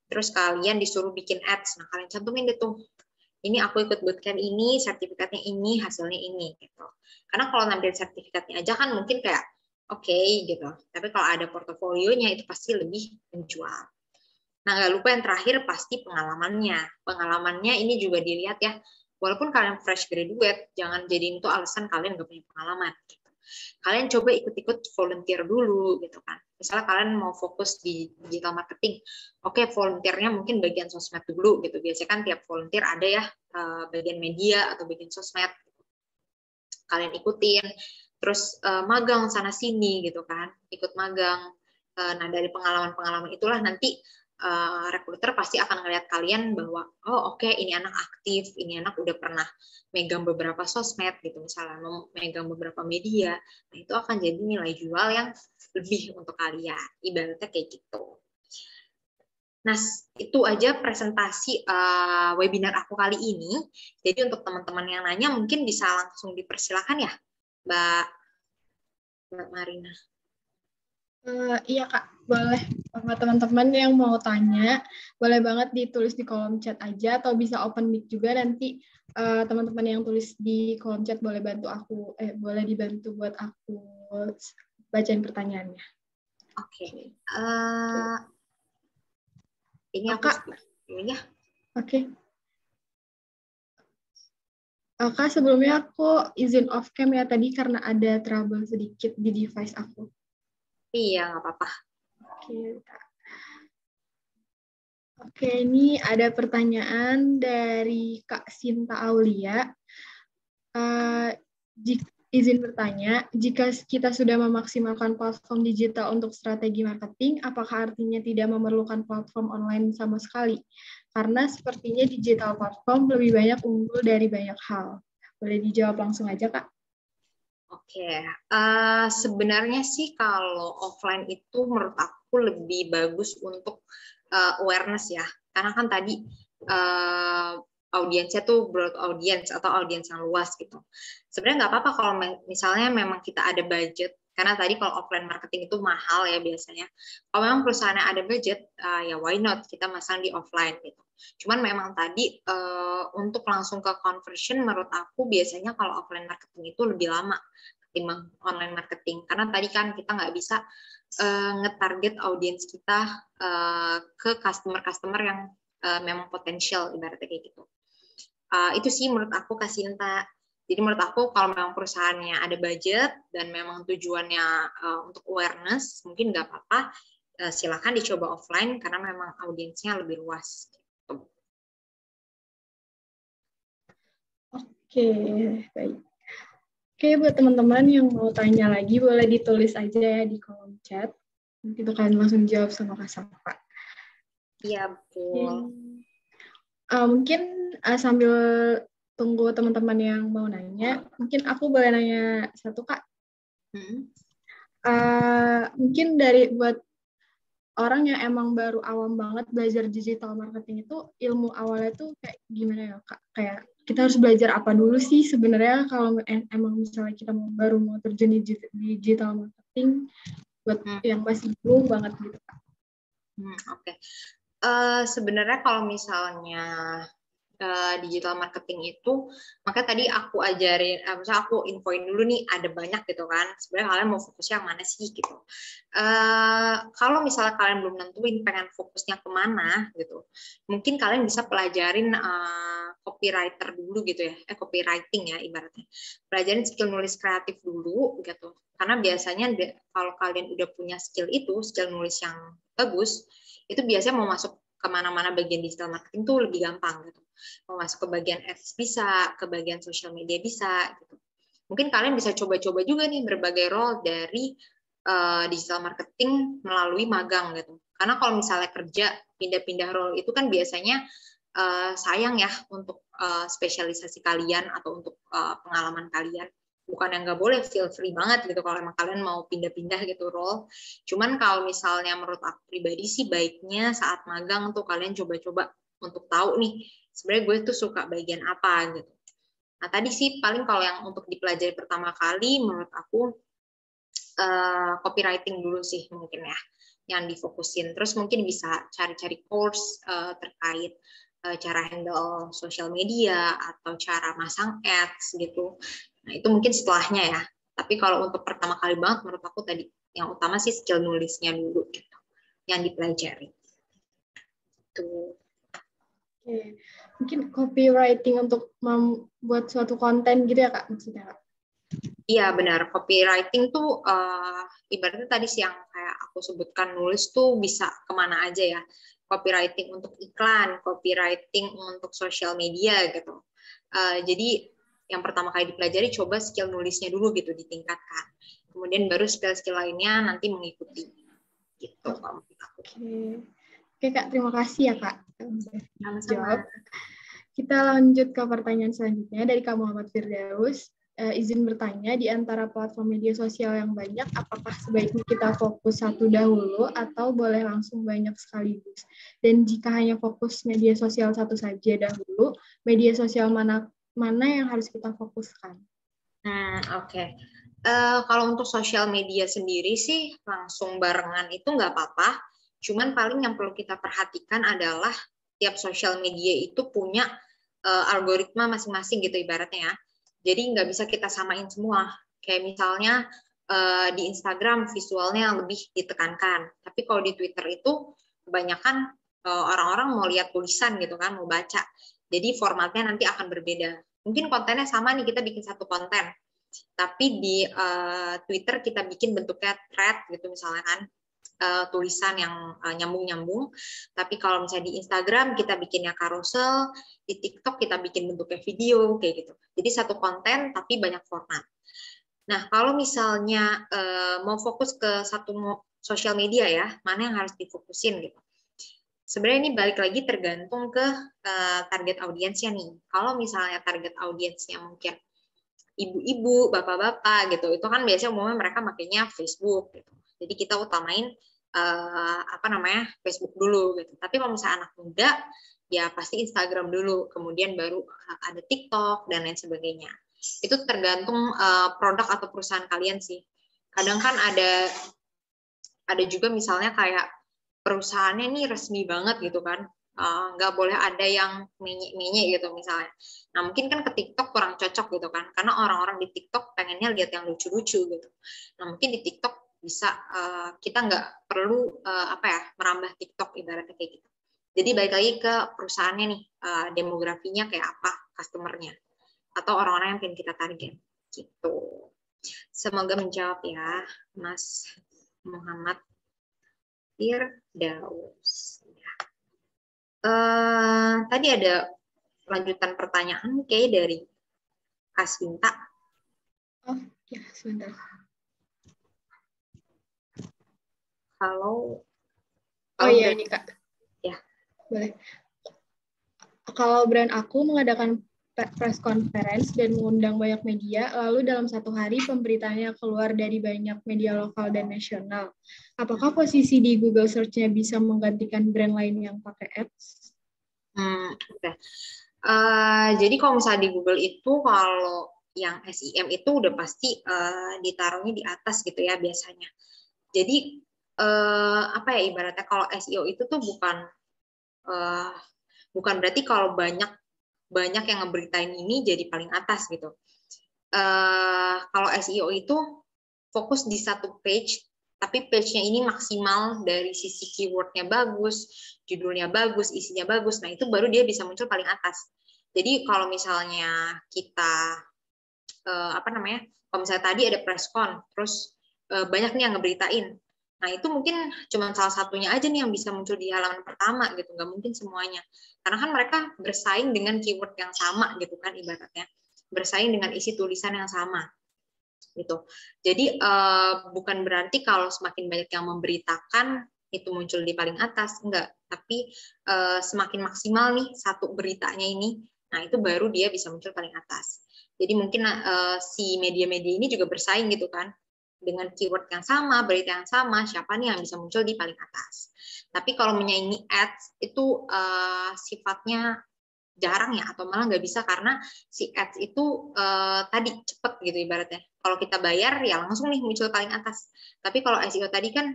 Terus kalian disuruh bikin ads. Nah, kalian cantumin deh tuh. Ini aku ikut bootcamp ini, sertifikatnya ini, hasilnya ini gitu. Karena kalau nampil sertifikatnya aja kan mungkin kayak oke gitu. Tapi kalau ada portofolionya itu pasti lebih menjual. Nah, nggak lupa yang terakhir pasti pengalamannya. Pengalamannya ini juga dilihat ya. Walaupun kalian fresh graduate, jangan jadiin itu alasan kalian nggak punya pengalaman. Gitu. Kalian coba ikut-ikut volunteer dulu gitu kan. Misalnya kalian mau fokus di digital marketing, oke, volunteernya mungkin bagian sosmed dulu gitu. Biasanya kan tiap volunteer ada ya bagian media atau bagian sosmed. Gitu. Kalian ikutin, terus magang sana sini gitu kan, ikut magang. Nah dari pengalaman-pengalaman itulah nanti rekruter pasti akan ngelihat kalian bahwa oh, ini anak aktif, ini anak udah pernah megang beberapa sosmed gitu misalnya, megang beberapa media. Nah, itu akan jadi nilai jual yang lebih untuk kalian. Ibaratnya kayak gitu. Nah, itu aja presentasi webinar aku kali ini. Jadi untuk teman-teman yang nanya mungkin bisa langsung dipersilakan ya, Mbak Marina. Iya Kak, boleh. Teman-teman yang mau tanya, boleh banget ditulis di kolom chat aja, atau bisa open mic juga nanti teman-teman yang tulis di kolom chat boleh bantu aku, boleh dibantu buat aku bacain pertanyaannya. Oke. Ini aku sebelumnya. Oke. Kak, sebelumnya aku izin off cam ya tadi karena ada trouble sedikit di device aku. Iya, nggak apa-apa. Oke, ini ada pertanyaan dari Kak Sinta Aulia. Izin bertanya, jika kita sudah memaksimalkan platform digital untuk strategi marketing, apakah artinya tidak memerlukan platform online sama sekali? Karena sepertinya digital platform lebih banyak unggul dari banyak hal. Boleh dijawab langsung aja, Kak. Oke, sebenarnya sih kalau offline itu menurut aku lebih bagus untuk awareness ya, karena kan tadi audiensnya tuh broad audience atau audiens yang luas gitu. Sebenarnya nggak apa-apa kalau misalnya memang kita ada budget, karena tadi kalau offline marketing itu mahal ya biasanya. Kalau memang perusahaannya ada budget, ya why not kita masang di offline gitu. Cuman memang tadi untuk langsung ke conversion menurut aku biasanya kalau offline marketing itu lebih lama ketimbang online marketing, karena tadi kan kita nggak bisa ngetarget audiens kita ke customer-customer yang memang potensial ibaratnya kayak gitu. Itu sih menurut aku Kak Sinta. Jadi menurut aku kalau memang perusahaannya ada budget dan memang tujuannya untuk awareness mungkin nggak apa-apa, silakan dicoba offline karena memang audiensnya lebih luas. Oke, baik. Oke, buat teman-teman yang mau tanya lagi, boleh ditulis aja ya di kolom chat. Nanti kalian langsung jawab sama Kak Safa. Iya, betul. Mungkin sambil tunggu teman-teman yang mau nanya, mungkin aku boleh nanya satu, Kak. Mungkin dari buat orang yang emang baru awam banget belajar digital marketing itu, ilmu awalnya tuh kayak gimana ya, Kak? Kayak kita harus belajar apa dulu sih sebenarnya kalau emang misalnya kita baru mau terjun di digital marketing buat yang masih belum banget gitu, Kak. Oke. Sebenarnya kalau misalnya digital marketing itu, maka tadi aku ajarin, misalnya aku infoin dulu nih ada banyak gitu kan. Sebenarnya kalian mau fokusnya yang mana sih gitu. Kalau misalnya kalian belum nentuin pengen fokusnya kemana gitu, mungkin kalian bisa pelajarin copywriter dulu gitu ya, copywriting ya ibaratnya. Pelajarin skill nulis kreatif dulu gitu, karena biasanya kalau kalian udah punya skill itu, skill nulis yang bagus, itu biasanya mau masuk kemana-mana bagian digital marketing tuh lebih gampang gitu. Mau masuk ke bagian ads bisa, ke bagian social media bisa gitu. Mungkin kalian bisa coba-coba juga nih berbagai role dari digital marketing melalui magang gitu. Karena kalau misalnya kerja pindah-pindah role itu kan biasanya sayang ya untuk spesialisasi kalian atau untuk pengalaman kalian. bukan yang nggak boleh, feel free banget gitu kalau emang kalian mau pindah-pindah gitu role. Cuman kalau misalnya menurut aku pribadi sih baiknya saat magang tuh kalian coba-coba untuk tahu nih sebenarnya gue tuh suka bagian apa gitu. Nah tadi sih paling kalau yang untuk dipelajari pertama kali menurut aku copywriting dulu sih mungkin ya yang difokusin. Terus mungkin bisa cari-cari course terkait cara handle social media atau cara masang ads gitu. Nah itu mungkin setelahnya ya. Tapi kalau untuk pertama kali banget menurut aku tadi yang utama sih skill nulisnya dulu gitu yang dipelajari. Tuh. Oke. Mungkin copywriting untuk membuat suatu konten gitu ya Kak maksudnya Kak? Iya benar, copywriting tuh ibaratnya tadi siang kayak aku sebutkan nulis tuh bisa kemana aja ya. Copywriting untuk iklan, copywriting untuk sosial media gitu. Jadi yang pertama kali dipelajari coba skill nulisnya dulu gitu ditingkatkan. Kemudian baru skill-skill lainnya nanti mengikuti. Gitu. Oke Kak, terima kasih ya Kak. Sama-sama. Kita lanjut ke pertanyaan selanjutnya dari Kak Muhammad Firdaus. Izin bertanya, di antara platform media sosial yang banyak, apakah sebaiknya kita fokus satu dahulu atau boleh langsung banyak sekaligus? Dan jika hanya fokus media sosial satu saja dahulu, media sosial mana yang harus kita fokuskan? Oke. Kalau untuk sosial media sendiri sih langsung barengan itu nggak apa-apa. Cuman paling yang perlu kita perhatikan adalah tiap sosial media itu punya algoritma masing-masing gitu ibaratnya ya. Jadi nggak bisa kita samain semua. Kayak misalnya di Instagram visualnya lebih ditekankan. Tapi kalau di Twitter itu kebanyakan orang-orang mau lihat tulisan gitu kan, mau baca. Jadi formatnya nanti akan berbeda. Mungkin kontennya sama nih, kita bikin satu konten. Tapi di Twitter kita bikin bentuknya thread gitu misalnya kan. Tulisan yang nyambung-nyambung. Tapi kalau misalnya di Instagram kita bikinnya carousel, di TikTok kita bikin bentuknya video kayak gitu. Jadi satu konten tapi banyak format. Nah, kalau misalnya mau fokus ke satu sosial media ya, mana yang harus difokusin gitu. Sebenarnya ini balik lagi tergantung ke target audiensnya nih. Kalau misalnya target audiensnya mungkin ibu-ibu, bapak-bapak gitu. Itu kan biasanya umumnya mereka makainya Facebook gitu. Jadi kita utamain Facebook dulu gitu. Tapi kalau misalnya anak muda ya pasti Instagram dulu, kemudian baru ada TikTok dan lain sebagainya. Itu tergantung produk atau perusahaan kalian sih. Kadang kan ada juga misalnya kayak perusahaannya nih resmi banget gitu kan. Nggak boleh ada yang menye-menye gitu misalnya. Nah mungkin kan ke TikTok kurang cocok gitu kan. Karena orang-orang di TikTok pengennya lihat yang lucu-lucu gitu. Nah mungkin di TikTok bisa kita nggak perlu merambah TikTok ibaratnya kayak gitu. Jadi balik lagi ke perusahaannya nih, demografinya kayak apa, customernya atau orang-orang yang pengen kita target gitu. Semoga menjawab ya Mas Muhammad Firdaus. Tadi ada lanjutan pertanyaan kayak dari Kasinta. Oh ya sebentar. Kalau iya ini Kak. Ya. Boleh. Kalau brand aku mengadakan press conference dan mengundang banyak media, lalu dalam satu hari pemberitaannya keluar dari banyak media lokal dan nasional. Apakah posisi di Google Search-nya bisa menggantikan brand lain yang pakai ads? Oke. Jadi kalau misalnya di Google itu kalau yang SEM itu udah pasti ditaruhnya di atas gitu ya biasanya. Jadi ibaratnya kalau SEO itu tuh bukan berarti kalau banyak yang ngeberitain ini jadi paling atas gitu. Kalau SEO itu fokus di satu page, tapi page-nya ini maksimal dari sisi keyword-nya bagus, judulnya bagus, isinya bagus. Nah itu baru dia bisa muncul paling atas. Jadi kalau misalnya kita kalau misalnya tadi ada press con, terus banyak nih yang ngeberitain. Nah, itu mungkin cuma salah satunya aja nih yang bisa muncul di halaman pertama gitu, nggak mungkin semuanya. Karena kan mereka bersaing dengan keyword yang sama gitu kan ibaratnya. Bersaing dengan isi tulisan yang sama. Gitu. Jadi bukan berarti kalau semakin banyak yang memberitakan itu muncul di paling atas, enggak, tapi semakin maksimal nih satu beritanya ini. Nah, itu baru dia bisa muncul paling atas. Jadi mungkin si media-media ini juga bersaing gitu kan, dengan keyword yang sama, berita yang sama, siapa nih yang bisa muncul di paling atas. Tapi kalau menyaingi ads itu sifatnya jarang ya, atau malah nggak bisa, karena si ads itu tadi cepet gitu ibaratnya. Kalau kita bayar ya langsung nih muncul paling atas. Tapi kalau SEO tadi kan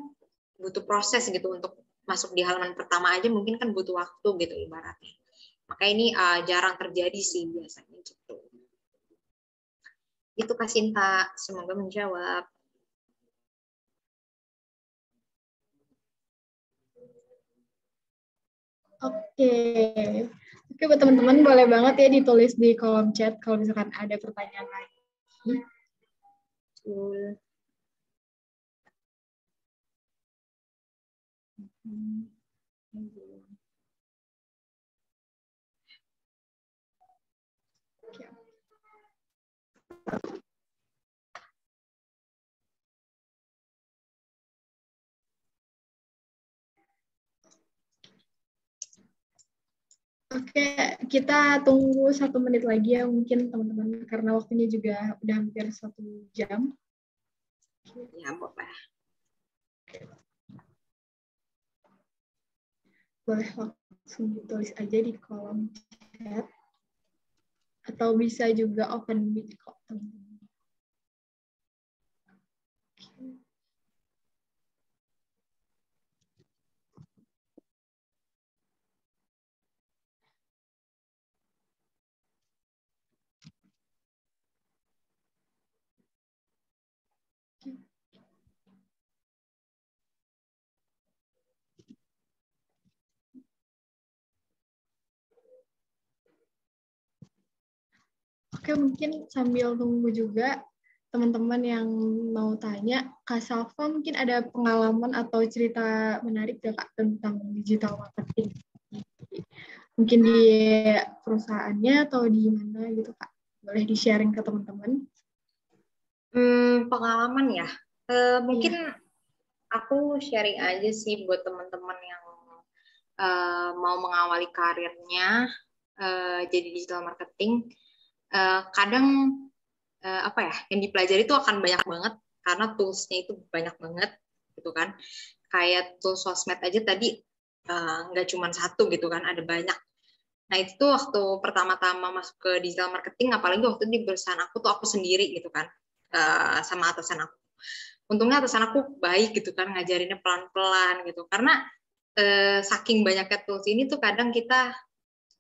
butuh proses gitu, untuk masuk di halaman pertama aja mungkin kan butuh waktu gitu ibaratnya. Maka ini jarang terjadi sih biasanya gitu. Gitu Kak Sinta, semoga menjawab. Oke, buat teman-teman boleh banget ya ditulis di kolom chat kalau misalkan ada pertanyaan lain. Oke. Oke, kita tunggu 1 menit lagi ya mungkin teman-teman, karena waktunya juga udah hampir 1 jam. Ya, boleh. Boleh langsung ditulis aja di kolom chat, atau bisa juga open mic kok teman-teman. Oke, mungkin sambil nunggu juga teman-teman yang mau tanya, Kak Safa mungkin ada pengalaman atau cerita menarik ya Kak tentang digital marketing? Mungkin di perusahaannya atau di mana gitu Kak? Boleh di-sharing ke teman-teman? Pengalaman ya? Mungkin aku sharing aja sih buat teman-teman yang mau mengawali karirnya jadi digital marketing. Kadang apa ya yang dipelajari itu akan banyak banget karena toolsnya itu banyak banget gitu kan, kayak tools sosmed aja tadi nggak cuma satu gitu kan, ada banyak. Nah itu tuh waktu pertama-tama masuk ke digital marketing, apalagi waktu di perusahaan aku tuh aku sendiri gitu kan, sama atasan aku. Untungnya atasan aku baik gitu kan, ngajarinnya pelan-pelan gitu, karena saking banyaknya tools ini tuh kadang kita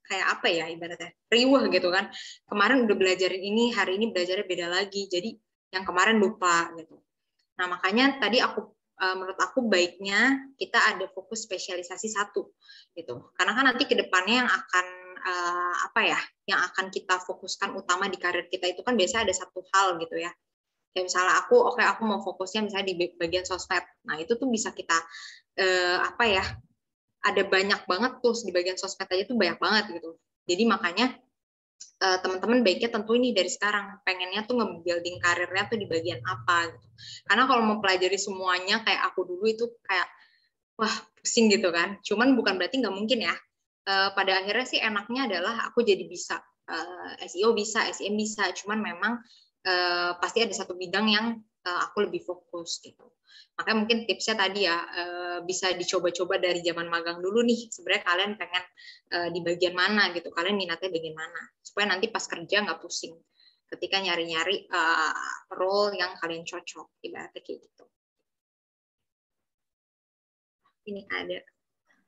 kayak apa ya ibaratnya, riwah gitu kan. Kemarin udah belajarin ini, hari ini belajarnya beda lagi. Jadi yang kemarin lupa gitu. Nah makanya tadi aku, menurut aku baiknya kita ada fokus spesialisasi satu gitu. Karena kan nanti kedepannya yang akan apa ya, yang akan kita fokuskan utama di karir kita itu kan biasanya ada satu hal gitu ya. Ya misalnya aku, oke aku mau fokusnya misalnya di bagian sosmed. Nah itu tuh bisa kita apa ya, ada banyak banget tools di bagian sosmed aja tuh banyak banget gitu. Jadi makanya teman-teman baiknya tentu ini dari sekarang pengennya tuh nge-building karirnya tuh di bagian apa gitu. Karena kalau mau pelajari semuanya kayak aku dulu itu kayak wah pusing gitu kan. Cuman bukan berarti nggak mungkin ya. Pada akhirnya sih enaknya adalah aku jadi bisa SEO bisa, SEM bisa. Cuman memang pasti ada satu bidang yang aku lebih fokus gitu. Makanya mungkin tipsnya tadi ya, bisa dicoba-coba dari zaman magang dulu nih, sebenarnya kalian pengen di bagian mana gitu, kalian minatnya bagian mana, supaya nanti pas kerja nggak pusing ketika nyari-nyari role yang kalian cocok, ibaratnya kayak gitu. Ini ada.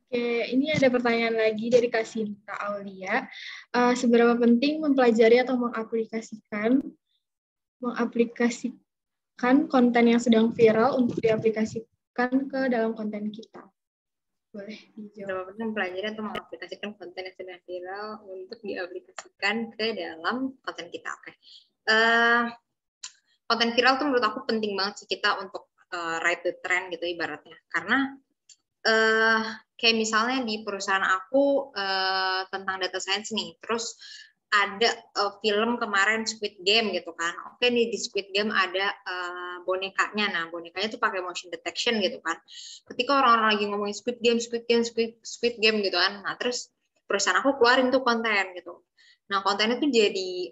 Oke, ini ada pertanyaan lagi dari Kak Sinta Aulia. Seberapa penting mempelajari atau mengaplikasikan konten yang sedang viral untuk diaplikasikan ke dalam konten kita? Boleh dijawab. Mempelajari atau mengaplikasikan konten yang sedang viral untuk diaplikasikan ke dalam konten kita. Oke. Konten viral tuh menurut aku penting banget sih kita untuk ride the trend gitu ibaratnya. Karena kayak misalnya di perusahaan aku tentang data science nih, terus ada film kemarin Squid Game gitu kan. Oke nih di Squid Game ada bonekanya. Nah, bonekanya tuh pakai motion detection gitu kan. Ketika orang-orang lagi ngomongin Squid Game gitu kan. Nah, terus perusahaan aku keluarin tuh konten gitu. Nah, kontennya tuh jadi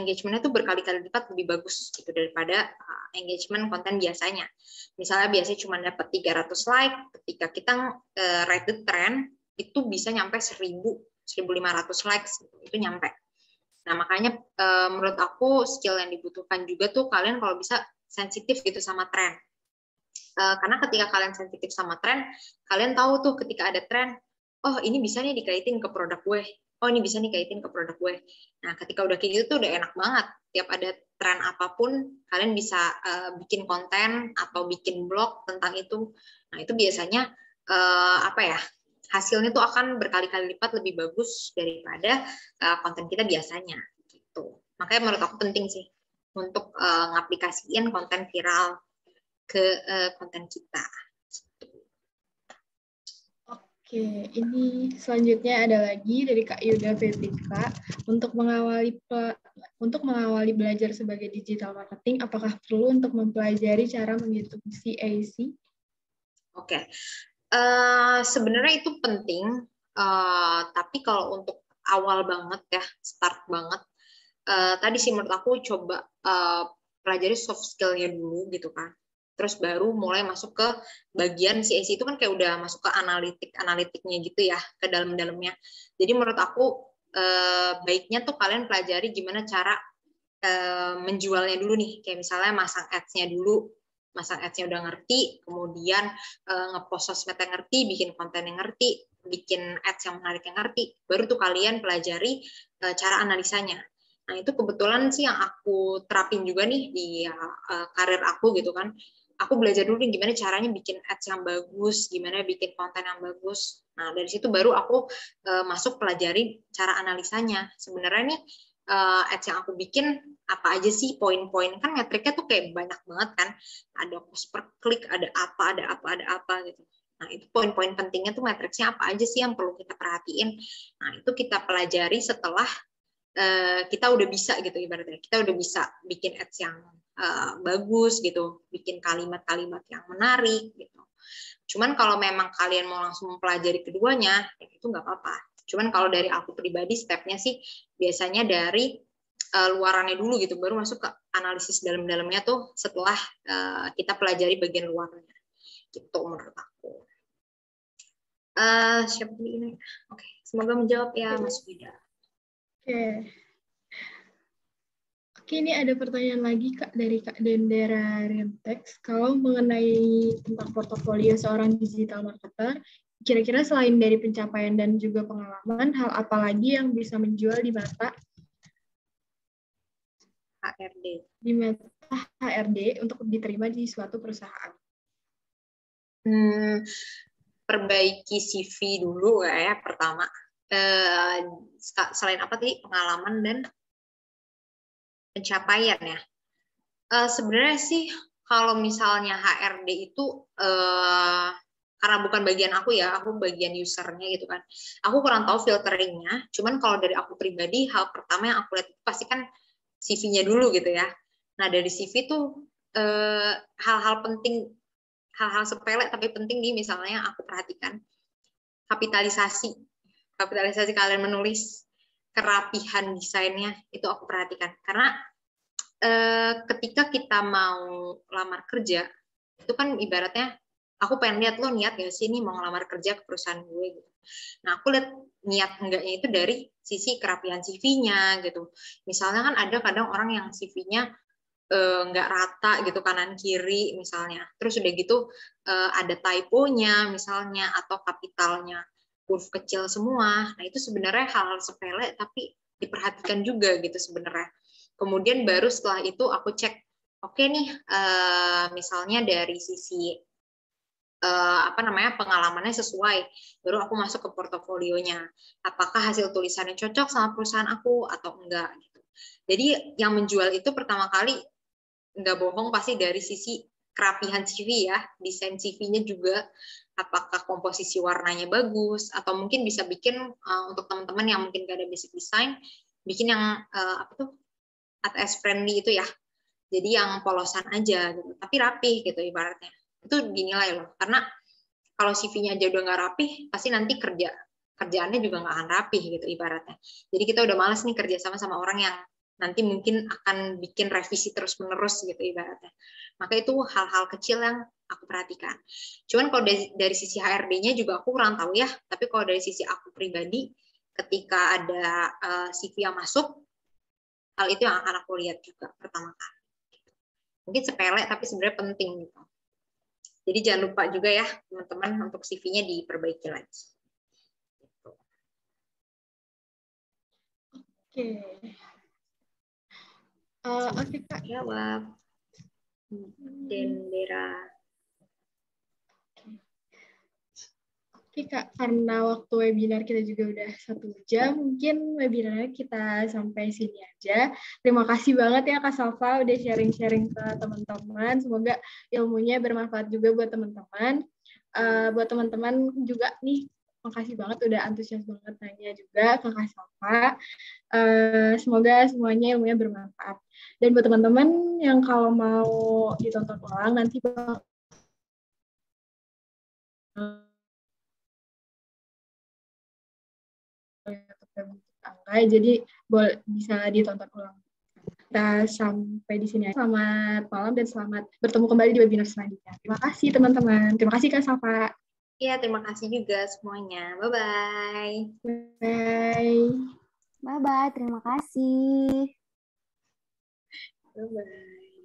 engagement-nya tuh berkali-kali lipat lebih bagus gitu daripada engagement konten biasanya. Misalnya biasanya cuma dapat 300 like, ketika kita rate the trend itu bisa nyampe 1.000-1.500 likes itu nyampe. Nah, makanya menurut aku skill yang dibutuhkan juga tuh kalian kalau bisa sensitif gitu sama tren. Karena ketika kalian sensitif sama tren, kalian tahu tuh ketika ada tren, oh ini bisa nih dikaitin ke produk gue. Oh ini bisa dikaitin ke produk gue. Nah, ketika udah kayak gitu tuh udah enak banget. Tiap ada tren apapun, kalian bisa bikin konten atau bikin blog tentang itu. Nah, itu biasanya hasilnya tuh akan berkali-kali lipat lebih bagus daripada konten kita biasanya. Gitu. Makanya menurut aku penting sih untuk ngaplikasiin konten viral ke konten kita. Oke, ini selanjutnya ada lagi dari Kak Yuda Febrika. Untuk mengawali belajar sebagai digital marketing, apakah perlu untuk mempelajari cara menghitung CAC? Oke, sebenarnya itu penting, tapi kalau untuk awal banget ya, start banget, tadi sih menurut aku coba pelajari soft skill-nya dulu gitu kan. Terus baru mulai masuk ke bagian CAC itu kan kayak udah masuk ke analitiknya gitu ya, ke dalam-dalamnya. Jadi menurut aku baiknya tuh kalian pelajari gimana cara menjualnya dulu nih. Kayak misalnya masang ads-nya dulu, masang ads-nya udah ngerti, kemudian ngepost sosmednya ngerti, bikin kontennya ngerti, bikin ads yang menariknya ngerti, baru tuh kalian pelajari cara analisanya. Nah itu kebetulan sih yang aku terapin juga nih di karir aku gitu kan. Aku belajar dulu nih gimana caranya bikin ads yang bagus, gimana bikin konten yang bagus. Nah, dari situ baru aku masuk pelajari cara analisanya. Sebenarnya nih ads yang aku bikin, apa aja sih poin-poin. Kan metriknya tuh kayak banyak banget kan. Ada cost per klik, ada apa gitu. Nah, itu poin-poin pentingnya tuh metriknya apa aja sih yang perlu kita perhatiin. Nah, itu kita pelajari setelah kita udah bisa gitu, ibaratnya kita udah bisa bikin ads yang bagus gitu, bikin kalimat-kalimat yang menarik gitu. Cuman kalau memang kalian mau langsung mempelajari keduanya, ya itu nggak apa-apa. Cuman kalau dari aku pribadi stepnya sih biasanya dari luarannya dulu gitu, baru masuk ke analisis dalam-dalamnya tuh setelah kita pelajari bagian luarnya gitu menurut aku. Siapa ini? Oke, semoga menjawab ya Mas Wida. Oke, ini ada pertanyaan lagi Kak dari Kak Dendera Rentex. Kalau mengenai tentang portofolio seorang digital marketer, kira-kira selain dari pencapaian dan juga pengalaman, hal apa lagi yang bisa menjual di mata HRD? Di mata HRD untuk diterima di suatu perusahaan. Perbaiki CV dulu ya pertama. Selain apa tadi, pengalaman dan pencapaian ya. Sebenarnya sih kalau misalnya HRD itu karena bukan bagian aku ya, aku bagian usernya gitu kan. Aku kurang tahu filteringnya. Cuman kalau dari aku pribadi, hal pertama yang aku lihat pasti kan CV-nya dulu gitu ya. Nah dari CV tuh hal-hal penting, hal-hal sepele tapi penting nih, misalnya aku perhatikan kapitalisasi kalian menulis, kerapihan desainnya, itu aku perhatikan. Karena ketika kita mau lamar kerja, itu kan ibaratnya aku pengen lihat lo niat gak sih ini mau ngelamar kerja ke perusahaan gue. Nah, aku lihat niat enggaknya itu dari sisi kerapihan CV-nya gitu. Misalnya kan ada kadang orang yang CV-nya nggak rata gitu kanan kiri misalnya. Terus udah gitu ada typo-nya misalnya atau kapitalnya huruf kecil semua. Nah, itu sebenarnya hal sepele tapi diperhatikan juga gitu sebenarnya. Kemudian baru setelah itu aku cek, oke nih misalnya dari sisi pengalamannya sesuai, baru aku masuk ke portofolionya. Apakah hasil tulisannya cocok sama perusahaan aku atau enggak gitu. Jadi yang menjual itu pertama kali enggak bohong pasti dari sisi kerapihan CV ya, desain CV-nya juga. Apakah komposisi warnanya bagus, atau mungkin bisa bikin untuk teman-teman yang mungkin gak ada basic design, bikin yang ATS friendly itu ya, jadi yang polosan aja gitu, tapi rapih gitu ibaratnya. Itu dinilai loh, karena kalau CV-nya aja udah nggak rapih, pasti nanti kerja kerjaannya juga nggak akan rapi gitu ibaratnya. Jadi kita udah males nih kerja sama orang yang nanti mungkin akan bikin revisi terus-menerus gitu ibaratnya. Maka itu hal-hal kecil yang aku perhatikan. Cuman kalau dari sisi HRD-nya juga aku kurang tahu ya, tapi kalau dari sisi aku pribadi, ketika ada CV yang masuk, hal itu yang akan aku lihat juga pertama kali. Mungkin sepele, tapi sebenarnya penting gitu. Jadi jangan lupa juga ya, teman-teman, untuk CV-nya diperbaiki lagi. Gitu. Oke. Oke, Kak. Jawab. Dendera. Oke, Kak. Karena waktu webinar kita juga udah 1 jam, mungkin webinarnya kita sampai sini aja. Terima kasih banget ya Kak Safa udah sharing-sharing ke teman-teman. Semoga ilmunya bermanfaat juga buat teman-teman. Buat teman-teman juga nih, makasih banget udah antusias banget nanya juga ke Kak Safa. Semoga semuanya ilmunya bermanfaat. Dan buat teman-teman yang kalau mau ditonton ulang nanti jadi bisa ditonton ulang. Kita sampai di sini. Selamat malam dan selamat bertemu kembali di webinar selanjutnya. Terima kasih teman-teman. Terima kasih Kak Safa. Iya, terima kasih juga semuanya. Bye-bye. Bye. Bye-bye, terima kasih. Bye-bye.